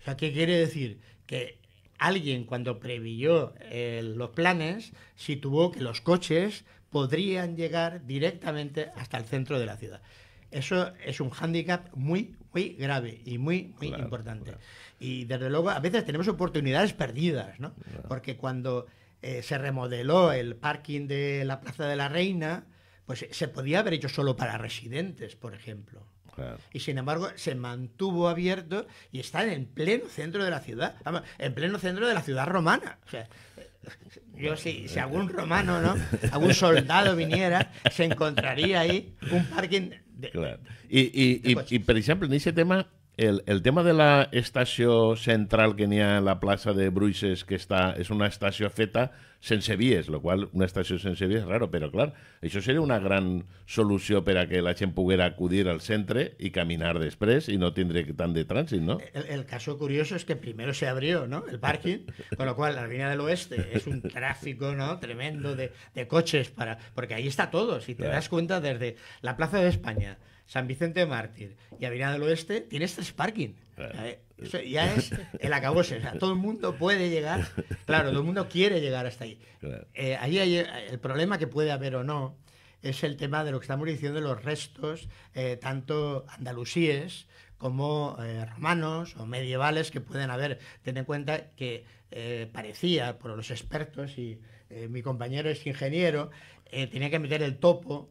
O sea, ¿qué quiere decir? Que alguien, cuando preveyó los planes, situó que los coches podrían llegar directamente hasta el centro de la ciudad. Eso es un hándicap muy, muy grave y muy, muy importante. Claro. Y desde luego a veces tenemos oportunidades perdidas, ¿no? Claro. Porque cuando se remodeló el parking de la Plaza de la Reina, pues se podía haber hecho solo para residentes, por ejemplo. Claro. Y sin embargo se mantuvo abierto y está en pleno centro de la ciudad, en pleno centro de la ciudad romana. O sea, yo si algún romano, ¿no? Algún soldado viniera, se encontraría ahí un parking de, y por ejemplo, en ese tema, el tema de la estación central que tenía en la plaza de Bruixes, que está, es una estación feta sense vies, lo cual una estación sense vies es raro, pero claro, eso sería una gran solución para que la gente pudiera acudir al centro y caminar después y no tendría tan de tránsito, ¿no? El caso curioso es que primero se abrió, ¿no?, el parking, con lo cual la Avenida del Oeste es un tráfico, ¿no?, tremendo de coches, para porque ahí está todo, si te das cuenta, desde la Plaza de España, San Vicente de Mártir y Avenida del Oeste, tienes 3 parking. Eso ya es el acabose. O sea, todo el mundo puede llegar. Claro, todo el mundo quiere llegar hasta ahí. Ahí hay el problema que puede haber o no es el tema de lo que estamos diciendo de los restos, tanto andalusíes como romanos o medievales que pueden haber. Ten en cuenta que parecía, por los expertos, y mi compañero es ingeniero, tenía que meter el topo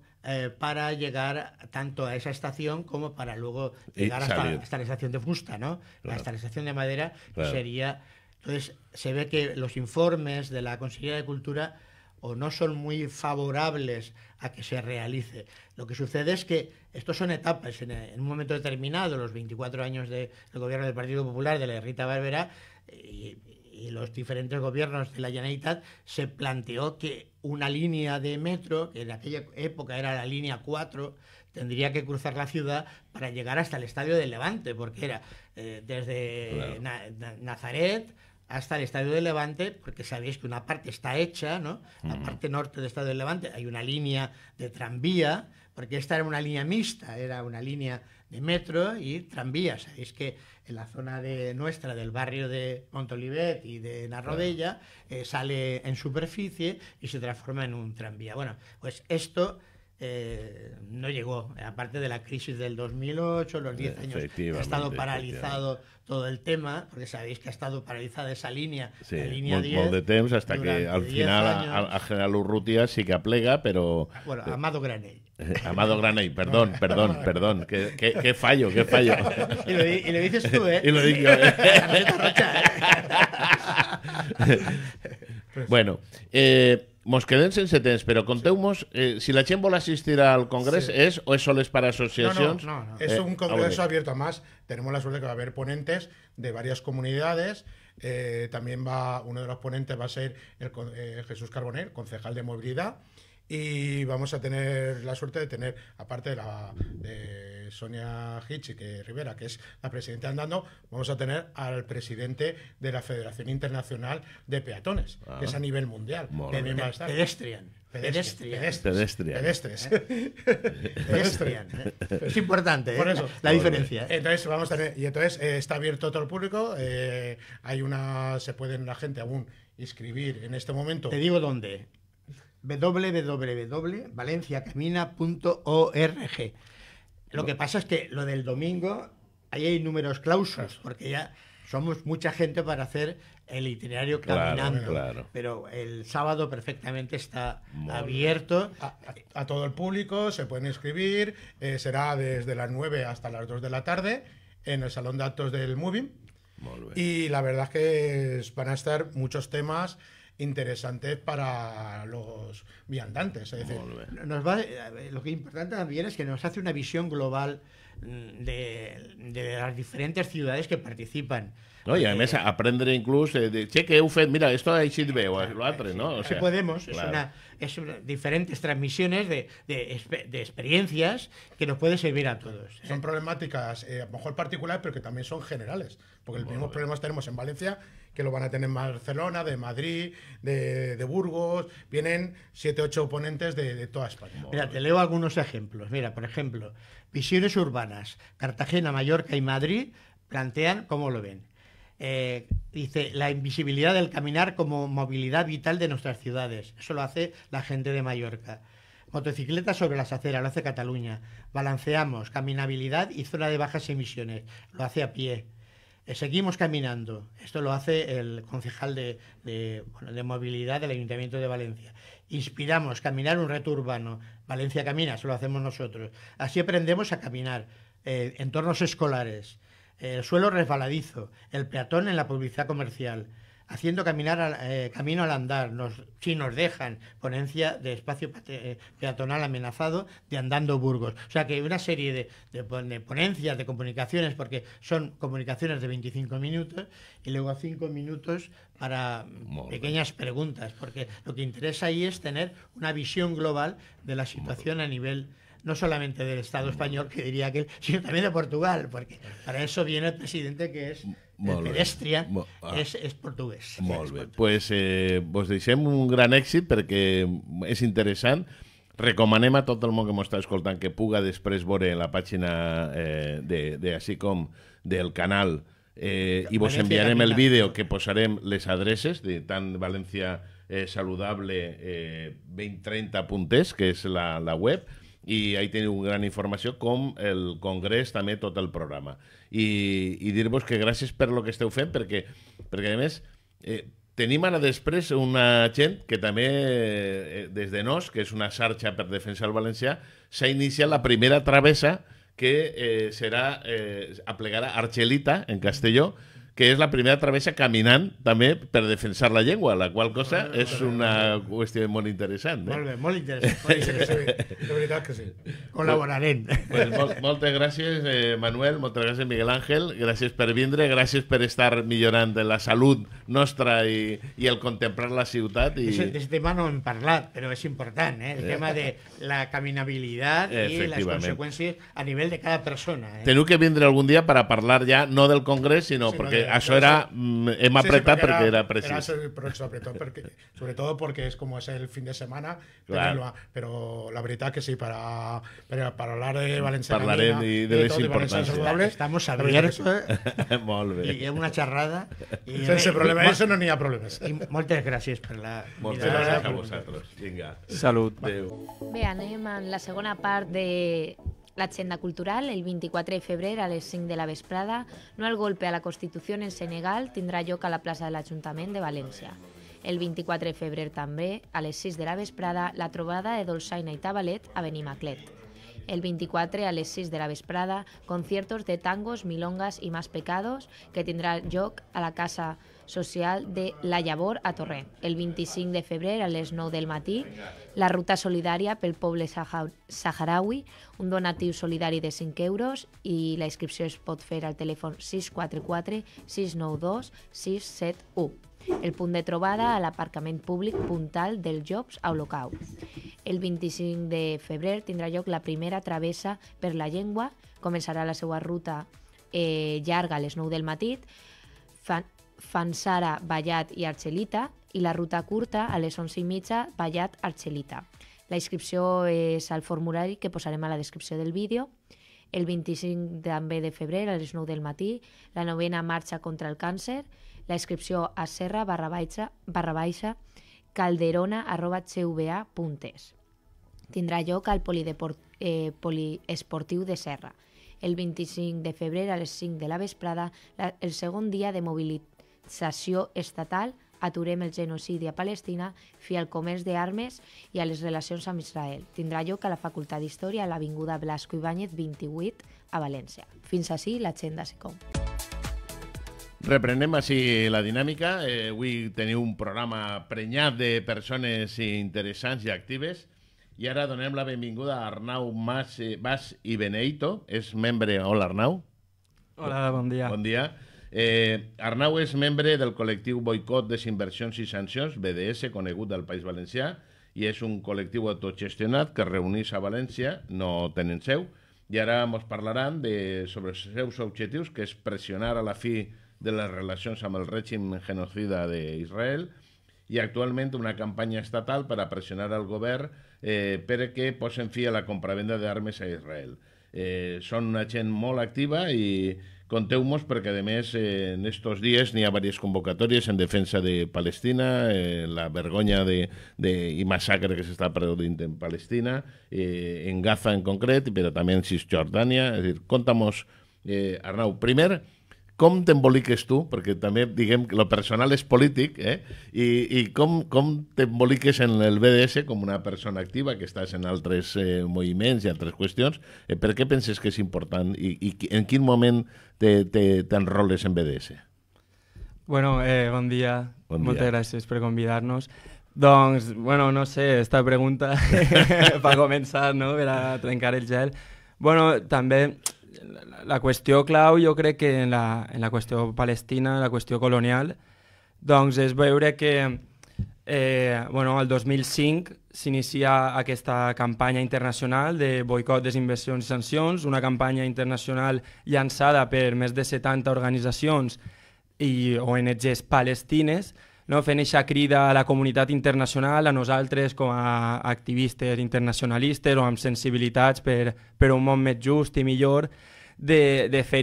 para llegar tanto a esa estación como para luego llegar hasta la estación de fusta, ¿no? Hasta la estación de madera, que sería... Entonces, se ve que los informes de la Consejería de Cultura o no son muy favorables a que se realice. Lo que sucede es que estos son etapas. En un momento determinado, los 24 años del gobierno del Partido Popular, de la Rita Barberá, y los diferentes gobiernos de la Generalitat, se planteó que una línea de metro, que en aquella época era la línea 4, tendría que cruzar la ciudad para llegar hasta el Estadio de Levante, porque era desde Natzaret hasta el Estadio de Levante, porque sabéis que una parte está hecha, ¿no? La parte norte del Estadio de Levante hay una línea de tranvía, porque esta era una línea mixta, era una línea de metro y tranvía. Sabéis que en la zona nuestra, del barrio de Montolibet y de Narrodella, sale en superficie y se transforma en un tranvía. Bueno, pues esto no llegó, aparte de la crisis del 2008, los 10 años que ha estado paralizado todo el tema, porque sabéis que ha estado paralizada esa línea, la línea 10. Molt de temps, hasta que al final a General Urrutia sí que aplega, pero... Bueno, Amado Granell. Amado Granell, perdón. Qué fallo. Y lo dices tú, ¿eh? Y lo digo, Bueno, mos quedem sense temps, però conteu-nos si la gent vol assistir al Congrés, ¿es o es solo para asociaciones? No. Es un congreso abierto. Además, tenemos la suerte que va a haber ponentes de varias comunidades. También uno de los ponentes va a ser Jesús Carbonell, concejal de Movilidad. Y vamos a tener la suerte de tener, aparte de Sonia Hitchi Rivera, que es la presidenta de Andando, vamos a tener al presidente de la Federación Internacional de Peatones, que es a nivel mundial. Pedestrian. Es importante la diferencia. Entonces vamos a tener, y entonces está abierto todo el público. Se pueden la gente aún inscribir en este momento. Te digo dónde. www.valenciacamina.org. Lo que pasa es que lo del domingo, ahí hay números clausos, porque ya somos mucha gente para hacer el itinerario caminando. Claro. Pero el sábado perfectamente está abierto. A todo el público, se pueden inscribir, será desde las 9 hasta las 2 de la tarde en el Salón de Actos del Movim. Y la verdad es que van a estar muchos temas interesantes para los viandantes. Es decir, lo que es importante también es que nos hace una visión global de las diferentes ciudades que participan. No, y además aprender incluso de, che, que heu fet, mira, esto ahí sí veo, lo otro, ¿no? O sea, podemos, claro. Diferentes transmisiones de experiencias que nos pueden servir a todos. Son problemáticas, a lo mejor particulares, pero que también son generales, porque los mismos problemas tenemos en Valencia, que lo van a tener en Barcelona, de Madrid, de Burgos, vienen 7 u 8 ponentes de toda España. Mira, te leo algunos ejemplos. Mira, por ejemplo, visiones urbanas, Cartagena, Mallorca y Madrid plantean cómo lo ven. Dice, la invisibilidad del caminar como movilidad vital de nuestras ciudades. Eso lo hace la gente de Mallorca. Motocicletas sobre las aceras, lo hace Cataluña. Balanceamos caminabilidad y zona de bajas emisiones. Lo hace a pie. Seguimos caminando. Esto lo hace el concejal de movilidad del Ayuntamiento de Valencia. Inspiramos, caminar un reto urbano. Valencia Camina, eso lo hacemos nosotros. Así aprendemos a caminar. Entornos escolares. El suelo resbaladizo, el peatón en la publicidad comercial, haciendo caminar camino al andar, si nos dejan, ponencia de espacio peatonal amenazado de Andando Burgos. O sea que una serie de ponencias, de comunicaciones, porque son comunicaciones de 25 minutos y luego 5 minutos para pequeñas preguntas, porque lo que interesa ahí es tener una visión global de la situación a nivel no solamente del Estado español, que diría aquel, sino también de Portugal, porque para eso viene el presidente, que es pedestria, és portuguès. Molt bé, doncs vos deixem un gran èxit perquè és interessant. Recomanem a tot el món que m'està escoltant que puga després veure la pàgina d'ací com del canal i vos enviarem el vídeo que posarem les adreces de tant Valencia Saludable 2030.es, que és la web, i ahí teniu gran informació com el congrés, també tot el programa, i dir-vos que gràcies per el que esteu fent, perquè a més tenim ara després una gent que també des de NOS, que és una xarxa per defensar el valencià, s'ha iniciat la primera travessa que serà aplegarà Argelita en Castelló, que és la primera travessa caminant també per defensar la llengua, la qual cosa és una qüestió molt interessant. Molt bé, molt interessant. De veritat que sí. Col·laborarem. Moltes gràcies, Manuel, moltes gràcies, Miguel Ángel, gràcies per vindre, gràcies per estar millorant la salut nostra i el contemplar la ciutat. D'aquest tema no hem parlat, però és important, el tema de la caminabilitat i les conseqüències a nivell de cada persona. Teniu que vindre algun dia per a parlar ja no del Congrés, sinó perquè eso era, hem apretado porque era preciso. Sobre todo porque es como es el fin de semana, pero la verdad que sí, para hablar de Valencia y de las importantes. Estamos abiertos y es una charrada. Sense problema, eso no n'hi ha problemes. Moltes gràcies per la... Moltes gràcies a vosaltres. Vinga. Salut. Bé, anem en la segona part de... l'agenda cultural. El 24 de febrer a les 5 de la vesprada, No el golpe a la Constitució en Senegal tindrà lloc a la plaça de l'Ajuntament de València. El 24 de febrer també, a les 6 de la vesprada, la trobada de Dolçaina i Tabalet a Benimaclet. El 24 a les 6 de la vesprada, conciertos de tangos, milongas i más pecados que tindrà lloc a la Casa Social de La Llavor a Torrent. El 25 de febrer a les 9 del matí, la ruta solidària pel poble saharaui, un donatiu solidari de 5 euros i la inscripció es pot fer al telèfon 644 692 671. El punt de trobada a l'aparcament públic Puntal dels Jocs a Olocau. El 25 de febrer tindrà lloc la primera travessa per la llengua, començarà la seva ruta llarga a les 9 del matí, Fansara, Vallat i Argelita, i la ruta curta a les 11:30, Vallat, Argelita. La inscripció és al formulari que posarem a la descripció del vídeo. El 25 també de febrer, a les 9 del matí, la novena marxa contra el càncer, la inscripció a Serra / calderona@cva.es. Tindrà lloc al Poliesportiu de Serra. El 25 de febrer a les 5 de la vesprada, el segon dia de mobilització estatal, aturem el genocidi a Palestina, fi al comerç d'armes i a les relacions amb Israel. Tindrà lloc a la Facultat d'Història, a l'Avinguda Blasco Ibáñez 28, a València. Fins ací l'agenda SECOM. Reprenem així la dinàmica. Avui teniu un programa prenyat de persones interessants i actives. I ara donem la benvinguda a Arnau Mas i Beneito. És membre... Hola, Arnau. Hola, bon dia. Bon dia. Arnau és membre del col·lectiu Boicot Desinversions i Sancions, BDS, conegut al País Valencià, i és un col·lectiu autogestionat que reunís a València, no tenen seu, i ara ens parlaran sobre els seus objectius, que és pressionar a la fi de les relacions amb el règim genocida d'Israel, i actualment una campanya estatal per a pressionar el govern perquè posen fi a la compravenda d'armes a Israel. Són una gent molt activa i conteu-nos perquè, a més, en aquests dies n'hi ha diverses convocatòries en defensa de Palestina, la vergonya i massacre que s'està produint en Palestina, en Gaza en concret, però també en Cisjordània. És a dir, conta-nos, Arnau, primer, com t'emboliques tu, perquè també, diguem, el personal és polític, i com t'emboliques en el BDS com una persona activa, que estàs en altres moviments i altres qüestions, per què penses que és important i en quin moment t'enroles en BDS? Bueno, bon dia. Moltes gràcies per convidar-nos. Doncs, bueno, no sé, esta pregunta per començar, no?, per a trencar el gel. Bueno, també... La qüestió clau, jo crec que en la qüestió palestina, la qüestió colonial, doncs és veure que el 2005 s'inicia aquesta campanya internacional de boicot, desinversions i sancions, una campanya internacional llançada per més de 70 organitzacions i ONGs palestines, fent aquesta crida a la comunitat internacional, a nosaltres com a activistes internacionalistes o amb sensibilitats per un món més just i millor, de fer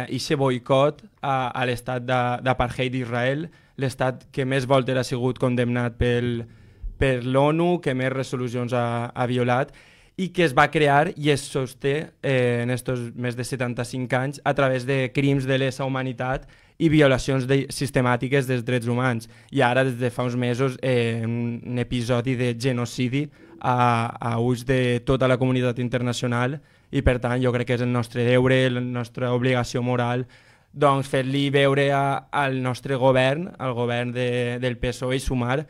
aquest boicot a l'estat d'apartheid d'Israel, l'estat que més voltes ha sigut condemnat per l'ONU, que més resolucions ha violat i que es va crear i es sosté en aquests més de 75 anys a través de crims de lesa humanitat i violacions sistemàtiques dels drets humans. I ara, des de fa uns mesos, un episodi de genocidi a ulls de tota la comunitat internacional i, per tant, jo crec que és el nostre deure, la nostra obligació moral, doncs fer-li veure al nostre govern, al govern del PSOE i Sumar,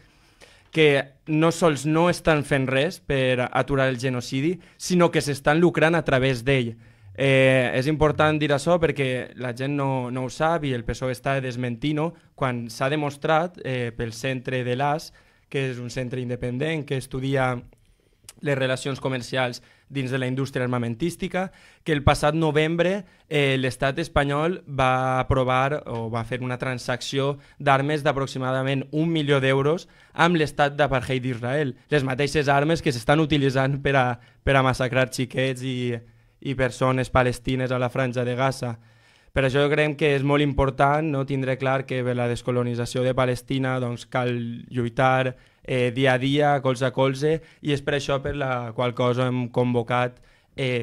que no sols no estan fent res per aturar el genocidi, sinó que s'estan lucrant a través d'ell. És important dir això perquè la gent no ho sap i el PSOE està desmentint-ho quan s'ha demostrat pel centre de l'AS, que és un centre independent que estudia les relacions comercials dins de la indústria armamentística, que el passat novembre l'estat espanyol va aprovar o va fer una transacció d'armes d'aproximadament 1 milió d'euros amb l'estat d'apartheid d'Israel, les mateixes armes que s'estan utilitzant per a massacrar xiquets i persones palestines a la Franja de Gaza. Per això creiem que és molt important tindre clar que per la descolonització de Palestina cal lluitar dia a dia, colze a colze, i és per això per la qual cosa hem convocat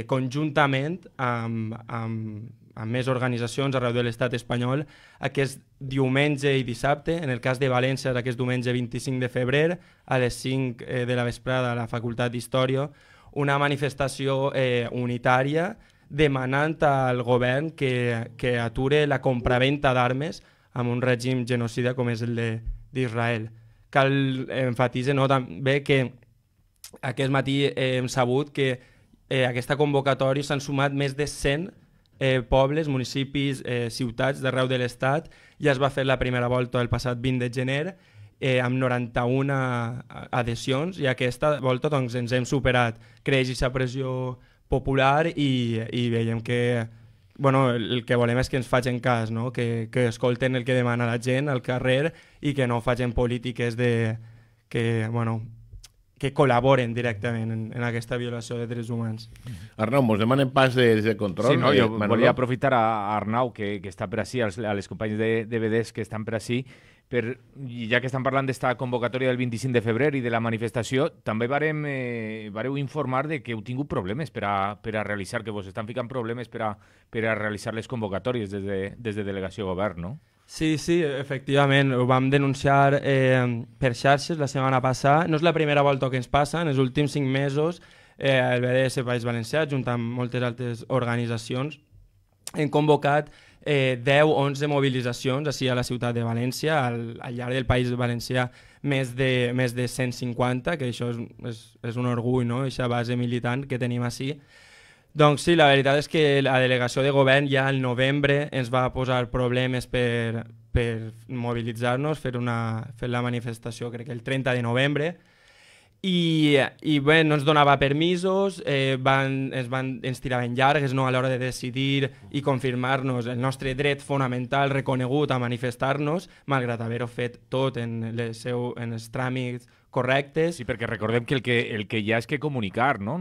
conjuntament amb més organitzacions arreu de l'estat espanyol aquest diumenge i dissabte, en el cas de València aquest diumenge 25 de febrer a les 5 de la vesprada a la Facultat d'Història, una manifestació unitària demanant al govern que ature la compraventa d'armes amb un règim genocida com és el d'Israel. Cal enfatitzar també que aquest matí hem sabut que a aquesta convocatòria s'han sumat més de 100 pobles, municipis, ciutats d'arreu de l'estat. Ja es va fer la primera volta el passat 20 de gener amb 91 adhesions i aquesta volta ens hem superat. Creix aquesta pressió popular i veiem que el que volem és que ens facin cas, que escolten el que demana la gent al carrer i que no facin polítiques que col·laboren directament en aquesta violació de drets humans. Arnau, mos demanen pas de control. Jo volia aprofitar a Arnau, que està per ací, a les companys de BDS que estan per ací, ja que estan parlant d'esta convocatòria del 25 de febrer i de la manifestació, també vareu informar que heu tingut problemes per a realitzar, que vos estan ficant problemes per a realitzar les convocatòries des de Delegació Govern, no? Sí, efectivament, ho vam denunciar per xarxes la setmana passada. No és la primera volta que ens passa. En els últims 5 mesos el BDS País Valencià, junt amb moltes altres organitzacions, hem convocat 10-11 mobilitzacions a la ciutat de València, al llarg del País Valencià més de 150, que això és un orgull, aquesta base militant que tenim ací. Doncs sí, la veritat és que la Delegació de Govern ja al novembre ens va posar problemes per mobilitzar-nos, fer la manifestació crec que el 30 de novembre, i bé, no ens donava permisos, ens tiraven llargues a l'hora de decidir i confirmar-nos el nostre dret fonamental reconegut a manifestar-nos, malgrat haver-ho fet tot en els tràmits correctes. Sí, perquè recordem que el que hi ha és que comunicar, no?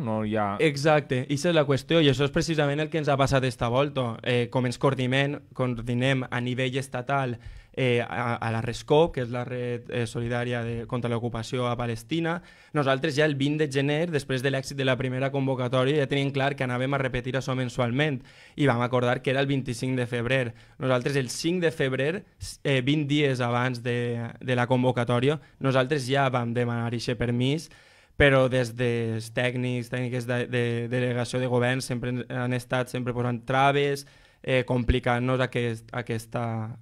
Exacte, i això és la qüestió, i això és precisament el que ens ha passat esta volta. Com ens coordinem a nivell estatal a la RESCOP, que és la red solidària contra l'ocupació a Palestina, nosaltres ja el 20 de gener, després de l'èxit de la primera convocatòria, ja teníem clar que anàvem a repetir això mensualment i vam acordar que era el 25 de febrer. Nosaltres el 5 de febrer, 20 dies abans de la convocatòria, nosaltres ja vam demanar aquest permís, però des dels tècnics de Delegació de Govern sempre han estat posant traves, complicant-nos aquesta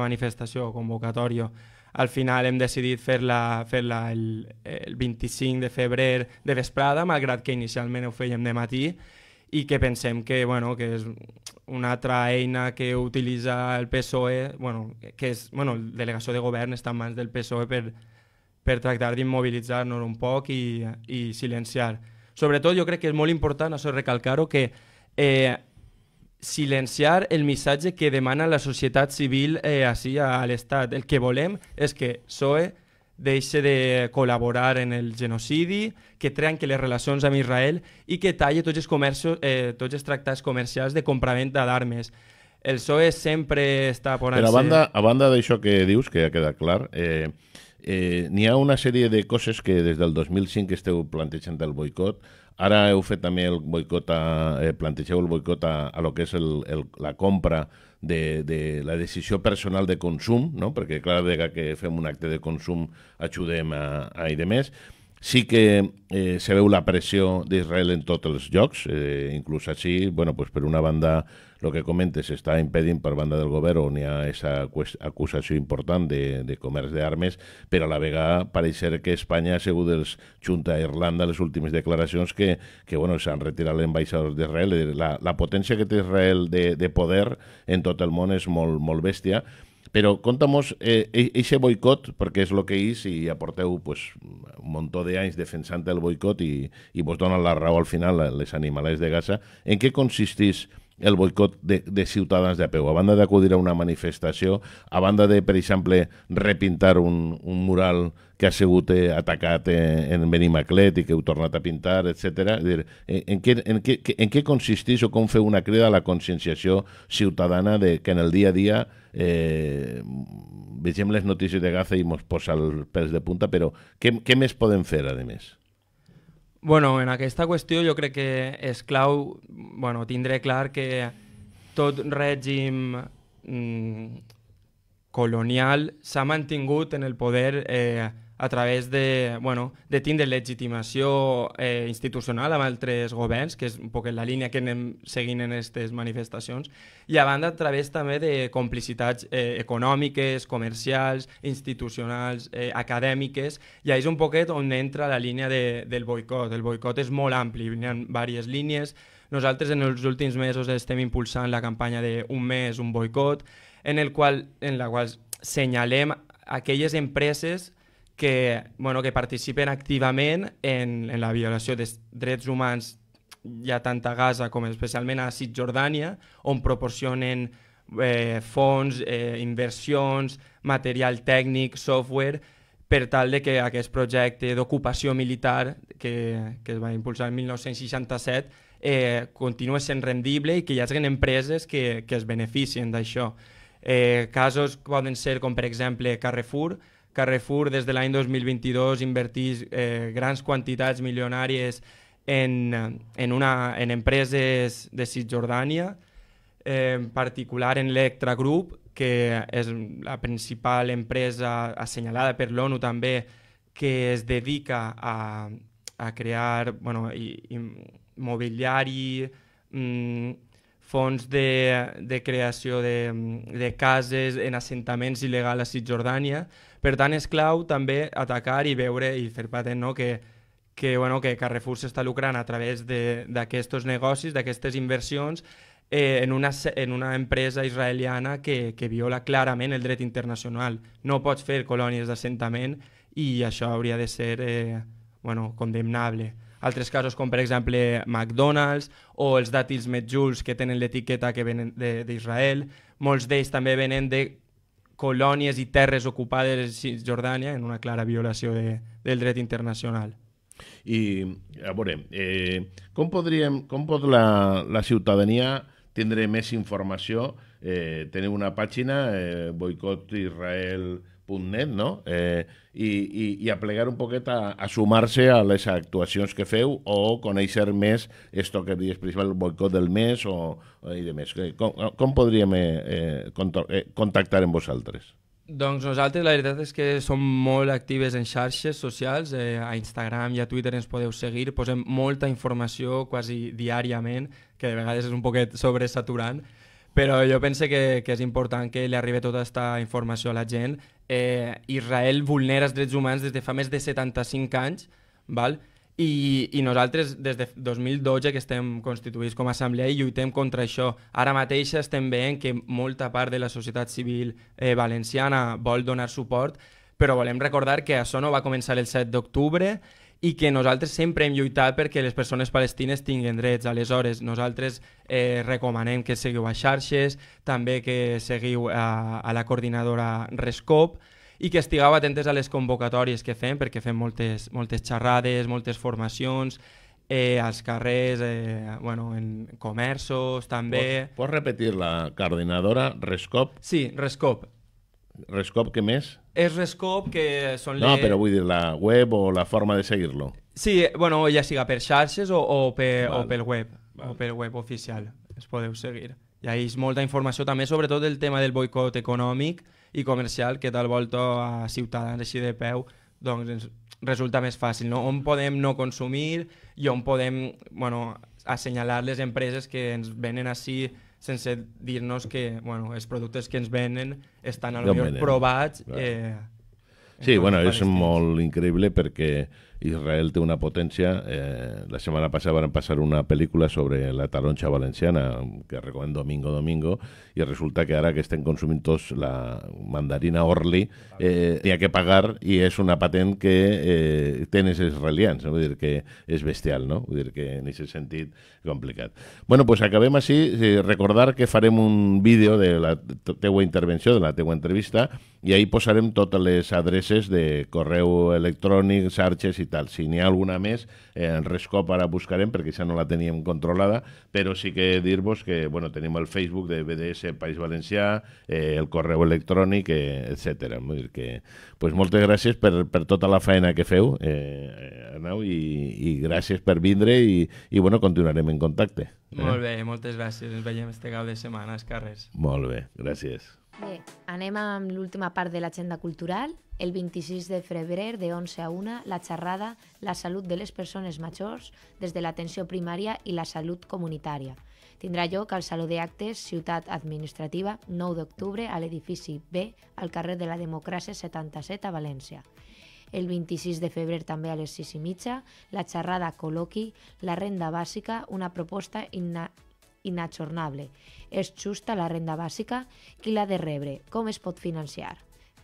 manifestació o convocatòria. Al final hem decidit fer-la el 25 de febrer de vesprada, malgrat que inicialment ho fèiem de matí, i que pensem que és una altra eina que utilitza el PSOE, que la Delegació de Govern està en mans del PSOE per tractar d'immobilitzar-nos un poc i silenciar. Sobretot jo crec que és molt important recalcar-ho, que silenciar el missatge que demana la societat civil a l'Estat. El que volem és que PSOE deixi de col·laborar en el genocidi, que trenqui les relacions amb Israel i que talli tots els tractats comercials de compraventa d'armes. El PSOE sempre està posant-se... Però a banda d'això que dius, que ja queda clar, n'hi ha una sèrie de coses que des del 2005 esteu plantejant el boicot. Ara heu fet també el boicot, plantegeu el boicot a lo que és la compra de la decisió personal de consum, perquè cada vegada que fem un acte de consum ajudem a i demés. Sí que se veu la pressió d'Israel en tots els llocs, inclús així, per una banda, el que comentes s'està impedint per banda del govern on hi ha aquesta acusació important de comerç d'armes, però a la vegada pareix que Espanya ha sigut junta a Irlanda les últimes declaracions que s'han retirat l'ambaixador d'Israel. La potència que té Israel de poder en tot el món és molt bèstia. Però conta-mos aquest boicot, perquè és el que és i aporteu un muntó d'anys defensant el boicot i vos donen la raó al final, les animalers de Gaza. En què consisteix el boicot de ciutadans de peu? A banda d'acudir a una manifestació, a banda de, per exemple, repintar un mural que ha sigut atacat en Benimaclet i que heu tornat a pintar, etc. En què consisteix o com fer una crida a la conscienciació ciutadana que en el dia a dia vegem les notícies de Gaza i ens posa els pèls de punta, però què més podem fer, a més? En aquesta qüestió jo crec que és clau tindré clar que tot règim colonial s'ha mantingut en el poder a través de tindre legitimació institucional amb altres governs, que és un poc la línia que anem seguint en aquestes manifestacions, i a banda a través també de complicitats econòmiques, comercials, institucionals, acadèmiques, i és un poquet on entra la línia del boicot. El boicot és molt ampli, hi ha diverses línies. Nosaltres en els últims mesos estem impulsant la campanya d'un mes, un boicot, en la qual senyalem aquelles empreses que participen activament en la violació de drets humans ja tant a Gaza com especialment a Cisjordània, on proporcionen fons, inversions, material tècnic, software, per tal que aquest projecte d'ocupació militar que es va impulsar en 1967 continuï sent rendible i que hi hagi empreses que es beneficien d'això. Casos poden ser com per exemple Carrefour. Carrefour des de l'any 2022 inverteix grans quantitats milionàries en empreses de Cisjordània, en particular en l'Electra Group, que és la principal empresa assenyalada per l'ONU també, que es dedica a crear mobiliari, fons de creació de cases en assentaments il·legals a Cisjordània. Per tant, és clau també atacar i veure i fer patent que Carrefour s'està lucrant a través d'aquests negocis, d'aquestes inversions, en una empresa israeliana que viola clarament el dret internacional. No pots fer colònies d'assentament i això hauria de ser condemnable. Altres casos com per exemple McDonald's o els dàtils Medjool que tenen l'etiqueta que venen d'Israel. Molts d'ells també venen de colònies i terres ocupades a Jordània en una clara violació del dret internacional. I a veure, com pot la ciutadania tindre més informació? Teniu una pàgina, boicotisrael.net, no? I aplegar un poquet a sumar-se a les actuacions que feu o conèixer més això que dius, per exemple, el boicot del mes i demés. Com podríem contactar amb vosaltres? Doncs nosaltres la veritat és que som molt actives en xarxes socials, a Instagram i a Twitter ens podeu seguir, posem molta informació quasi diàriament, que de vegades és un poquet sobresaturant, però jo penso que és important que li arribi tota aquesta informació a la gent. Israel vulnera els drets humans des de fa més de 75 anys, i nosaltres des de 2012 que estem constituïts com a assemblea i lluitem contra això. Ara mateix estem veient que molta part de la societat civil valenciana vol donar suport, però volem recordar que això no va començar el 7 d'octubre i que nosaltres sempre hem lluitat perquè les persones palestines tinguin drets. Aleshores, nosaltres recomanem que seguiu a xarxes, també que seguiu a la coordinadora Rescop, i que estigueu atentes a les convocatòries que fem, perquè fem moltes xerrades, moltes formacions, als carrers, en comerços, també... Pots repetir la coordinadora Rescop? Sí, Rescop. Rescop, què més? És Rescop, que són les... No, però vull dir, la web o la forma de seguir-lo. Sí, ja siga per xarxes o pel web oficial, es podeu seguir. Hi ha molta informació també, sobretot el tema del boicot econòmic i comercial, que tal volta a ciutadans així de peu doncs resulta més fàcil. On podem no consumir i on podem assenyalar les empreses que ens venen així sense dir-nos que els productes que ens venen estan potser provats. Sí, és molt increïble perquè Israel té una potència. La setmana passada van passar una pel·lícula sobre la taronja valenciana, que recomano, Domingo, Domingo, i resulta que ara que estem consumint tots la mandarina Orly, hi ha que pagar i és una patent que tenen els israelians, vull dir que és bestial, vull dir que en aquest sentit complicat. Bé, doncs acabem així. Recordar que farem un vídeo de la teua intervenció, de la teua entrevista, i ahí posarem totes les adreces de correu electrònic, xarxes i tal. Si n'hi ha alguna més, en Rescop ara buscarem, perquè ja no la teníem controlada, però sí que dir-vos que tenim el Facebook de BDS País Valencià, el correu electrònic, etc. Moltes gràcies per tota la feina que feu, Arnau, i gràcies per vindre i continuarem en contacte. Molt bé, moltes gràcies. Ens veiem este cap de setmana als carrers. Molt bé, gràcies. Bé, anem amb l'última part de l'agenda cultural. El 26 de febrer, de 11 a 1, la xerrada La salut de les persones majors des de l'atenció primària i la salut comunitària. Tindrà lloc al Saló d'Actes Ciutat Administrativa, 9 d'octubre, a l'edifici B, al carrer de la Democràcia 77, a València. El 26 de febrer, també a les 6 i mitja, la xerrada Col·loqui la renda bàsica, una proposta inajornable. És justa la renda bàsica? Qui l'ha de rebre? Com es pot financiar?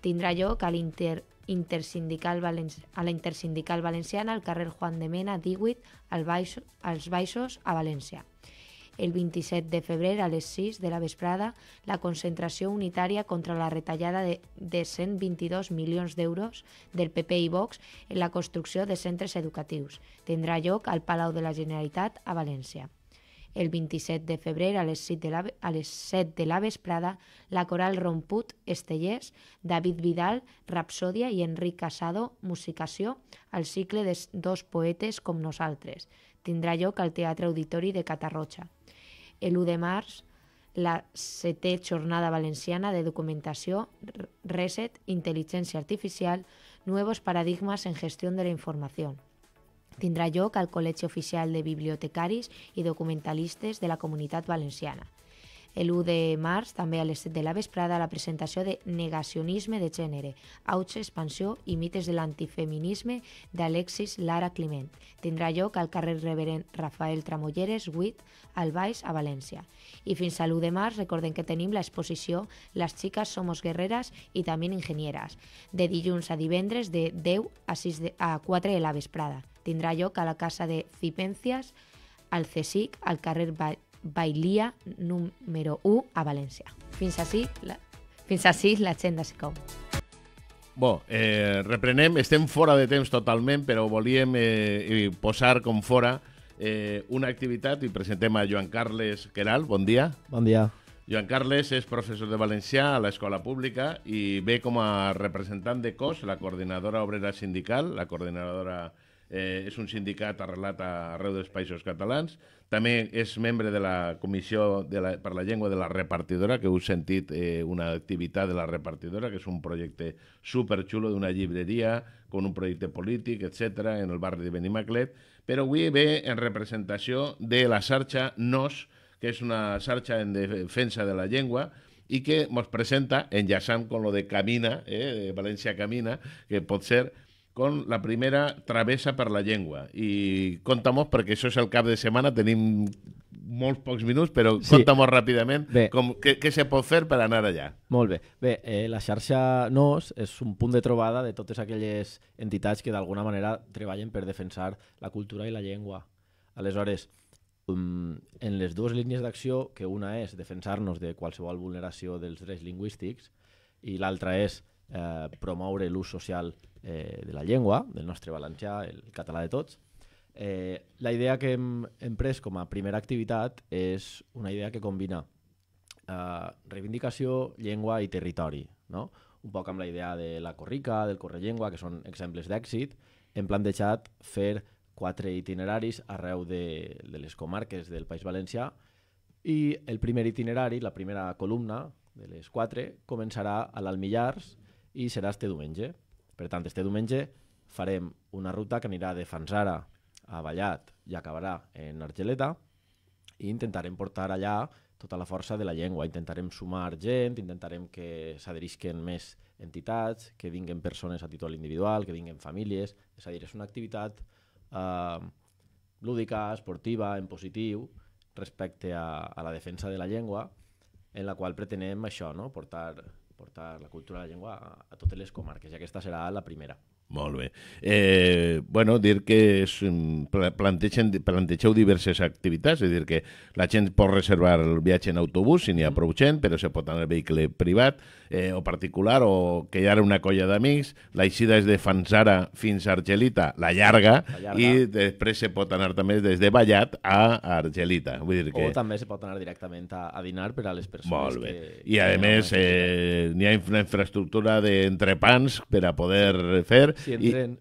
Tindrà lloc a la Intersindical Valenciana, al carrer Juan de Mena, 18, als Baixos, a València. El 27 de febrer, a les 6 de la vesprada, la concentració unitària contra la retallada de 122 milions d'euros del PP i Vox en la construcció de centres educatius. Tindrà lloc al Palau de la Generalitat, a València. El 27 de febrer, a les 7 de la vesprada, la Coral Romput, Estellers, David Vidal, Rapsòdia i Enric Casado, Musicació, el cicle de dos poetes com nosaltres. Tindrà lloc al Teatre Auditori de Catarroja. El 1 de març, la 7è Jornada Valenciana de Documentació, Reset, Intel·ligència Artificial, Nuevos Paradigmas en Gestión de la Información. Tindrà lloc al Col·legi Oficial de Bibliotecaris i Documentalistes de la Comunitat Valenciana. El 1 de març, també a les 7 de la vesprada, la presentació de Negacionisme de gènere, Auge, Expansió i mites de l'antifeminisme d'Alexis Lara Climent. Tindrà lloc al carrer Reverend Rafael Tramolleres, 8, al Baix, a València. I fins a l'1 de març recordem que tenim l'exposició Les xiques somos guerreras i també ingenieras, de dilluns a divendres de 10 a 4 de la vesprada. Tindrà lloc a la Casa de Cipències, al CSIC, al carrer Bailía, número 1, a València. Fins així l'agenda se cou. Bé, reprenem. Estem fora de temps totalment, però volíem posar com fora una activitat i presentem a Joan Carles Queralt. Bon dia. Bon dia. Joan Carles és professor de valencià a l'Escola Pública i ve com a representant de COS, la Coordinadora Obrera Sindical, la Coordinadora... és un sindicat arrelat arreu dels països catalans. També és membre de la Comissió per la Llengua de la Repartidora, que heu sentit una activitat de la Repartidora, que és un projecte superxulo d'una llibreria con un projecte polític, etc., en el barri de Benimaclet. Però avui ve en representació de la xarxa NOS, que és una xarxa en defensa de la llengua, i que ens presenta, enllaçant amb lo de Camina, Valencia Camina, que pot ser con la primera travessa per la llengua. I compta-mos, perquè això és el cap de setmana, tenim molts pocs minuts, però compta-mos ràpidament què se pot fer per anar allà. Molt bé. Bé, la xarxa NOS és un punt de trobada de totes aquelles entitats que d'alguna manera treballen per defensar la cultura i la llengua. Aleshores, en les dues línies d'acció, que una és defensar-nos de qualsevol vulneració dels drets lingüístics i l'altra és promoure l'ús social de la llengua, del nostre valencià, el català de tots. La idea que hem pres com a primera activitat és una idea que combina reivindicació, llengua i territori. Un poc amb la idea de la corrica, del correllengua, que són exemples d'èxit. Hem plantejat fer 4 itineraris arreu de les comarques del País Valencià i el primer itinerari, la primera columna de les 4, començarà a l'Almillars i serà este diumenge. Per tant, este diumenge farem una ruta que anirà de Fanzara a Vallat i acabarà en Argeleta i intentarem portar allà tota la força de la llengua. Intentarem sumar gent, intentarem que s'adherisquen més entitats, que vinguin persones a títol individual, que vinguin famílies... És a dir, és una activitat lúdica, esportiva, en positiu, respecte a la defensa de la llengua, en la qual pretenem això, portar la cultura de la llengua a totes les comarques, i aquesta serà la primera. Molt bé. Bueno, dir que plantegeu diverses activitats, és a dir, que la gent pot reservar el viatge en autobús, si n'hi ha prou gent, però se pot anar en vehicle privat o particular, o que hi ha una colla d'amics. L'eixida és de Fanzara fins a Argeleta, la llarga, i després se pot anar també des de Vallat a Argeleta. O també se pot anar directament a dinar per a les persones. Molt bé. I a més n'hi ha una infraestructura d'entrepans per a poder fer. I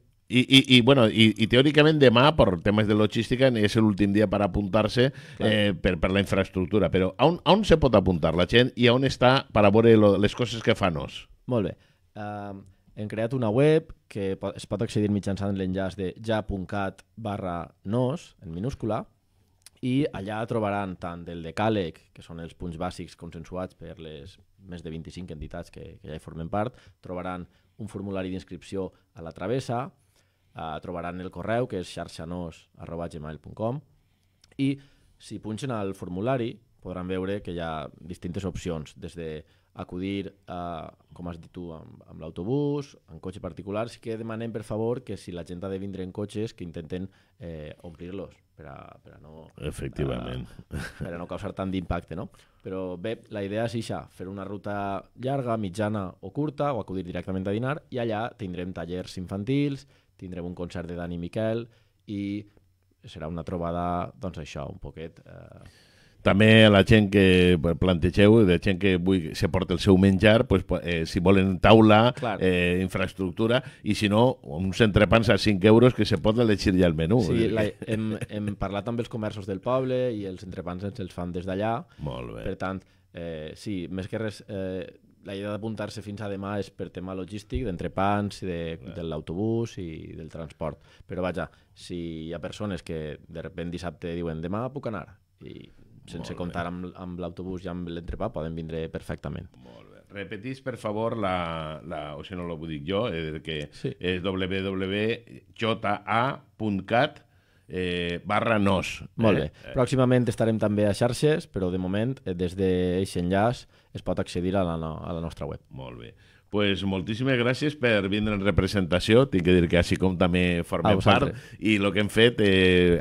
teòricament demà, per temes de logística, és l'últim dia per apuntar-se per la infraestructura. Però on se pot apuntar la gent i on està per a veure les coses que fa NOS? Molt bé. Hem creat una web que es pot accedir mitjançant l'enllaç de ja.cat/nos, en minúscula, i allà trobaran tant el decàleg, que són els punts bàsics consensuats per les més de 25 entitats que ja hi formen part, trobaran un formulari d'inscripció a la travessa, trobaran el correu, que és xarxanos@gmail.com, i si punxen al formulari podran veure que hi ha distintes opcions, des d'acudir, com has dit tu, amb l'autobús, en cotxe particular. Sí que demanem, per favor, que si la gent ha de vindre en cotxes, que intenten omplir-los per a no causar tant d'impacte. Però bé, la idea és això, fer una ruta llarga, mitjana o curta, o acudir directament a dinar, i allà tindrem tallers infantils, tindrem un concert de Dani Miquel, i serà una trobada, doncs això, un poquet... També la gent que plantegeu, de gent que se porta el seu menjar, si volen taula, infraestructura, i si no, uns entrepans a 5 euros que se pot elegir ja el menú. Sí, hem parlat amb els comerços del poble i els entrepans ens els fan des d'allà. Molt bé. Per tant, sí, més que res, la idea d'apuntar-se fins a demà és per tema logístic, d'entrepans, de l'autobús i del transport. Però vaja, si hi ha persones que de sobte dissabte diuen demà puc anar, i sense comptar amb l'autobús i amb l'entrepà, poden vindre perfectament. Molt bé. Repetís, per favor, o si no ho dic jo, que és www.ja.cat/nos. Molt bé. Pròximament estarem també a xarxes, però de moment, des d'aquest enllaç, es pot accedir a la nostra web. Molt bé. Doncs moltíssimes gràcies per vindre en representació. Tinc que dir que així com també formem part i el que hem fet,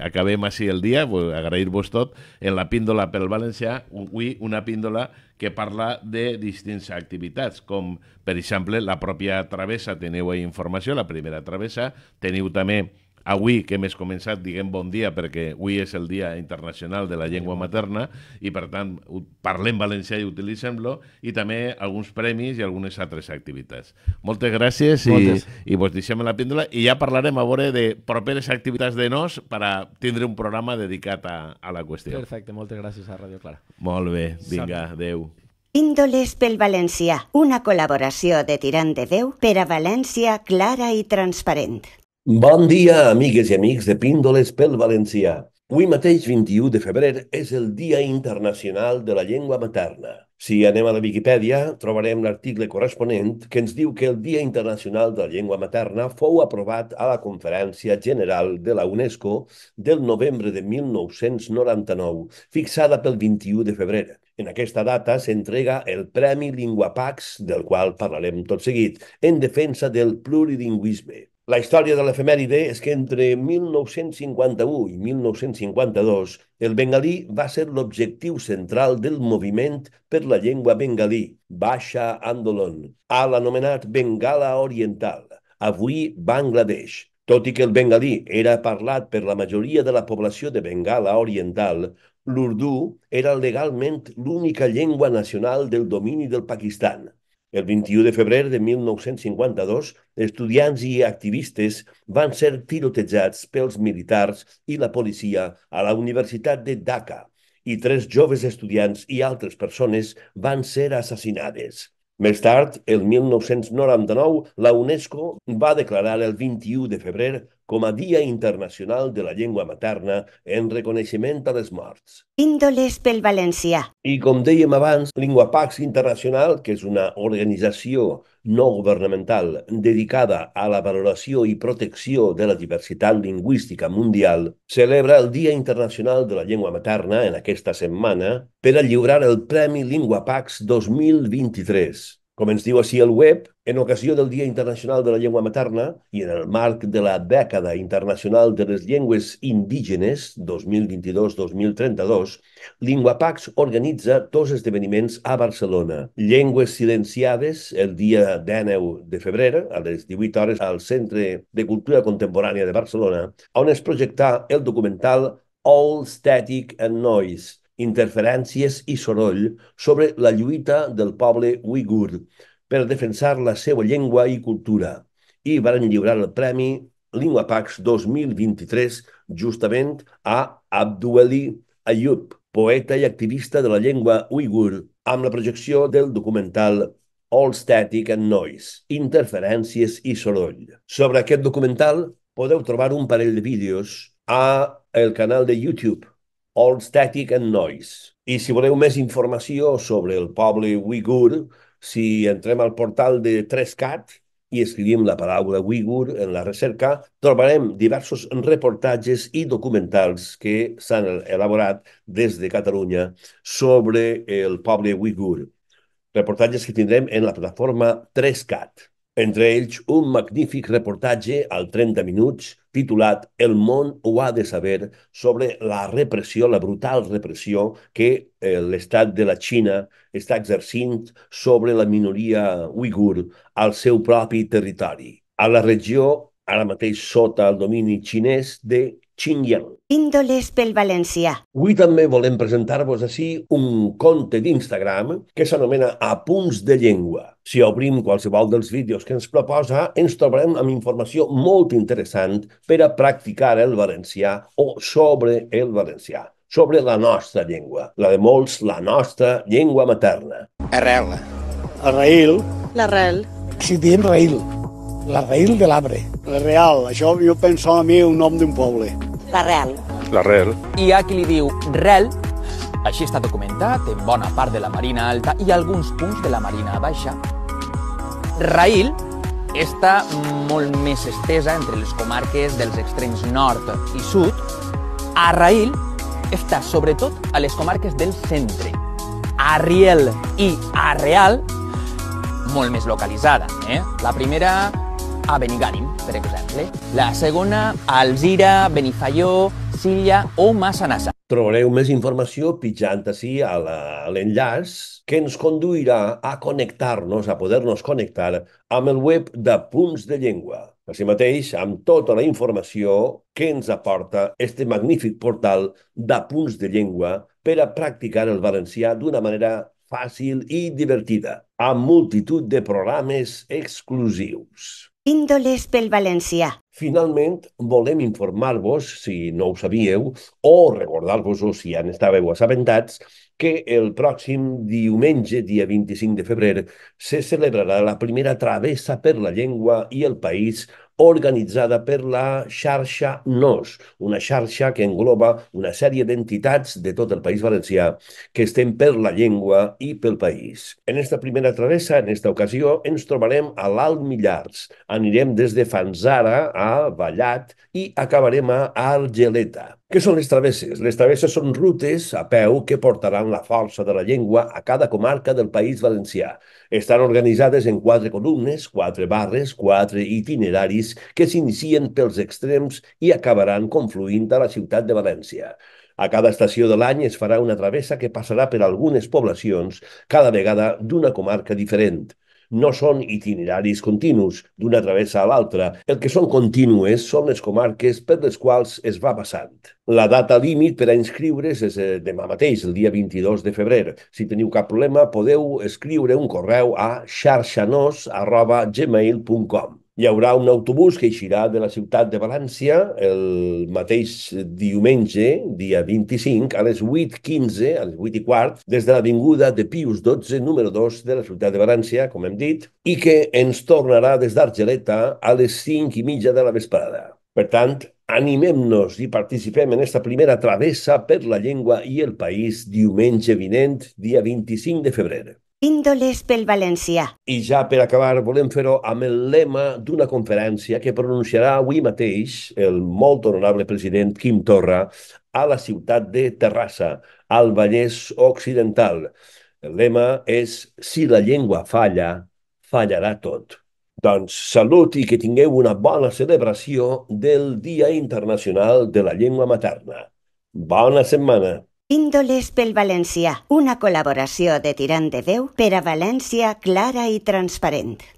acabem així el dia, agrair-vos tot, en la píndola pel valencià, avui una píndola que parla de distintes activitats, com per exemple la pròpia travessa, teniu ahí informació, la primera travessa, teniu també avui, que hem començat, diguem bon dia, perquè avui és el Dia Internacional de la Llengua Materna i, per tant, parlem valencià i utilitzem-lo, i també alguns premis i algunes altres activitats. Moltes gràcies i vos deixem la píndola i ja parlarem a veure de properes activitats de nos per tindre un programa dedicat a la qüestió. Perfecte, moltes gràcies a Ràdio Clara. Molt bé, vinga, adéu. Píndoles pel valencià, una col·laboració de Tirant de Veu per a València clara i transparent. Bon dia, amigues i amics de Píndoles pel Valencià. Avui mateix, 21 de febrer, és el Dia Internacional de la Llengua Materna. Si anem a la Viquipèdia, trobarem l'article corresponent que ens diu que el Dia Internacional de la Llengua Materna fou aprovat a la Conferència General de la UNESCO del novembre de 1999, fixada pel 21 de febrer. En aquesta data s'entrega el Premi Linguapax, del qual parlarem tot seguit, en defensa del plurilingüisme. La història de l'efemèride és que entre 1951 i 1952 el bengalí va ser l'objectiu central del moviment per la llengua bengalí, Baixa Andolon, a l'anomenat Bengala Oriental, avui Bangladesh. Tot i que el bengalí era parlat per la majoria de la població de Bengala Oriental, l'urdú era legalment l'única llengua nacional del domini del Pakistan. El 21 de febrer de 1952, estudiants i activistes van ser tirotejats pels militars i la policia a la Universitat de Dhaka i 3 joves estudiants i altres persones van ser assassinades. Més tard, el 1999, la UNESCO va declarar el 21 de febrer com a Dia Internacional de la Llengua Materna en reconeixement a les morts. Píndoles pel valencià. I com dèiem abans, Linguapax Internacional, que és una organització no governamental dedicada a la valoració i protecció de la diversitat lingüística mundial, celebra el Dia Internacional de la Llengua Materna en aquesta setmana per a lliurar el Premi Linguapax 2023. Com ens diu així el web, en ocasió del Dia Internacional de la Llengua Materna i en el marc de la Dècada Internacional de les Llengües Indígenes 2022-2032, Linguapax organitza 2 esdeveniments a Barcelona. Llengües silenciades, el dia 19 de febrer, a les 18 hores al Centre de Cultura Contemporània de Barcelona, on es projecta el documental All Static and Noise, interferències i soroll sobre la lluita del poble uigur per defensar la seva llengua i cultura i van lliurar el Premi Linguapax 2023 justament a Abdueli Ayyub, poeta i activista de la llengua uigur, amb la projecció del documental All Static and Noise, interferències i soroll. Sobre aquest documental podeu trobar un parell de vídeos al canal de YouTube All Static and Noise. I si voleu més informació sobre el poble uigur, si entrem al portal de 3cat i escrivim la paraula uigur en la recerca, trobarem diversos reportatges i documentals que s'han elaborat des de Catalunya sobre el poble uigur. Reportatges que tindrem en la plataforma 3cat. Entre ells, un magnífic reportatge al 30 minuts titulat El món ho ha de saber sobre la repressió, la brutal repressió que l'estat de la Xina està exercint sobre la minoria uigur al seu propi territori, a la regió, ara mateix sota el domini xinès de Xinjiang. Índoles pel valencià. Avui també volem presentar-vos així un compte d'Instagram que s'anomena Apunts de Llengua. Si obrim qualsevol dels vídeos que ens proposa, ens trobarem amb informació molt interessant per a practicar el valencià o sobre el valencià, sobre la nostra llengua, la de molts, la nostra llengua materna. Arrel. Arraïl. L'arrel. Si diem raïl. L'arraïl de l'arbre. La real. Això jo penso a mi un nom d'un poble. L'arrel. L'arrel. Hi ha qui li diu rel. Així està documentat en bona part de la Marina Alta i alguns punts de la Marina Baixa. Raïl està molt més estesa entre les comarques dels extrems nord i sud. Arraïl està sobretot a les comarques del centre. Arriel i Arreal, molt més localitzada. La primera a Benigànim, per exemple. La segona a Alzira, Benifaió, Silla o Massanassa. Trobareu més informació pitjant així a l'enllaç que ens conduirà a connectar-nos, a poder-nos connectar amb el web de Punts de Llengua. Així mateix, amb tota la informació que ens aporta este magnífic portal de Punts de Llengua per a practicar el valencià d'una manera fàcil i divertida, amb multitud de programes exclusius. Índoles pel valencià. Finalment, volem informar-vos, si no ho sabíeu, o recordar-vos-ho si ja n'estàveu assabentats, que el pròxim diumenge, dia 25 de febrer, se celebrarà la primera travessa per la llengua i el país organitzada per la xarxa NOS, una xarxa que engloba una sèrie d'entitats de tot el País Valencià que estem per la llengua i pel país. En esta primera travessa, en esta ocasió, ens trobarem a l'Alt Millars. Anirem des de Fanzara a Vallat i acabarem a Argeleta. Què són les travesses? Les travesses són rutes a peu que portaran la força de la llengua a cada comarca del País Valencià. Estan organitzades en 4 columnes, 4 barres, 4 itineraris que s'inicien pels extrems i acabaran confluint a la ciutat de València. A cada estació de l'any es farà una travessa que passarà per algunes poblacions, cada vegada d'una comarca diferent. No són itineraris continus d'una travessa a l'altra. El que són contínues són les comarques per les quals es va passant. La data límit per a inscriure's és demà mateix, el dia 22 de febrer. Si teniu cap problema, podeu escriure un correu a xarxanos@gmail.com. Hi haurà un autobús que eixirà de la ciutat de València el mateix diumenge, dia 25, a les 8:15, a les 8:15, des de l'avinguda de Pius XII, número 2 de la ciutat de València, com hem dit, i que ens tornarà des d'Argeleta a les 5:30 de la vesprada. Per tant, animem-nos i participem en aquesta primera travessa per la llengua i el país diumenge vinent, dia 25 de febrer. Índoles pel valencià. I ja per acabar volem fer-ho amb el lema d'una conferència que pronunciarà avui mateix el molt honorable president Quim Torra a la ciutat de Terrassa, al Vallès Occidental. El lema és «Si la llengua falla, fallarà tot». Doncs salut i que tingueu una bona celebració del Dia Internacional de la Llengua Materna. Bona setmana! Índoles pel valencià, una col·laboració de Tirant de Veu per a València clara i transparent.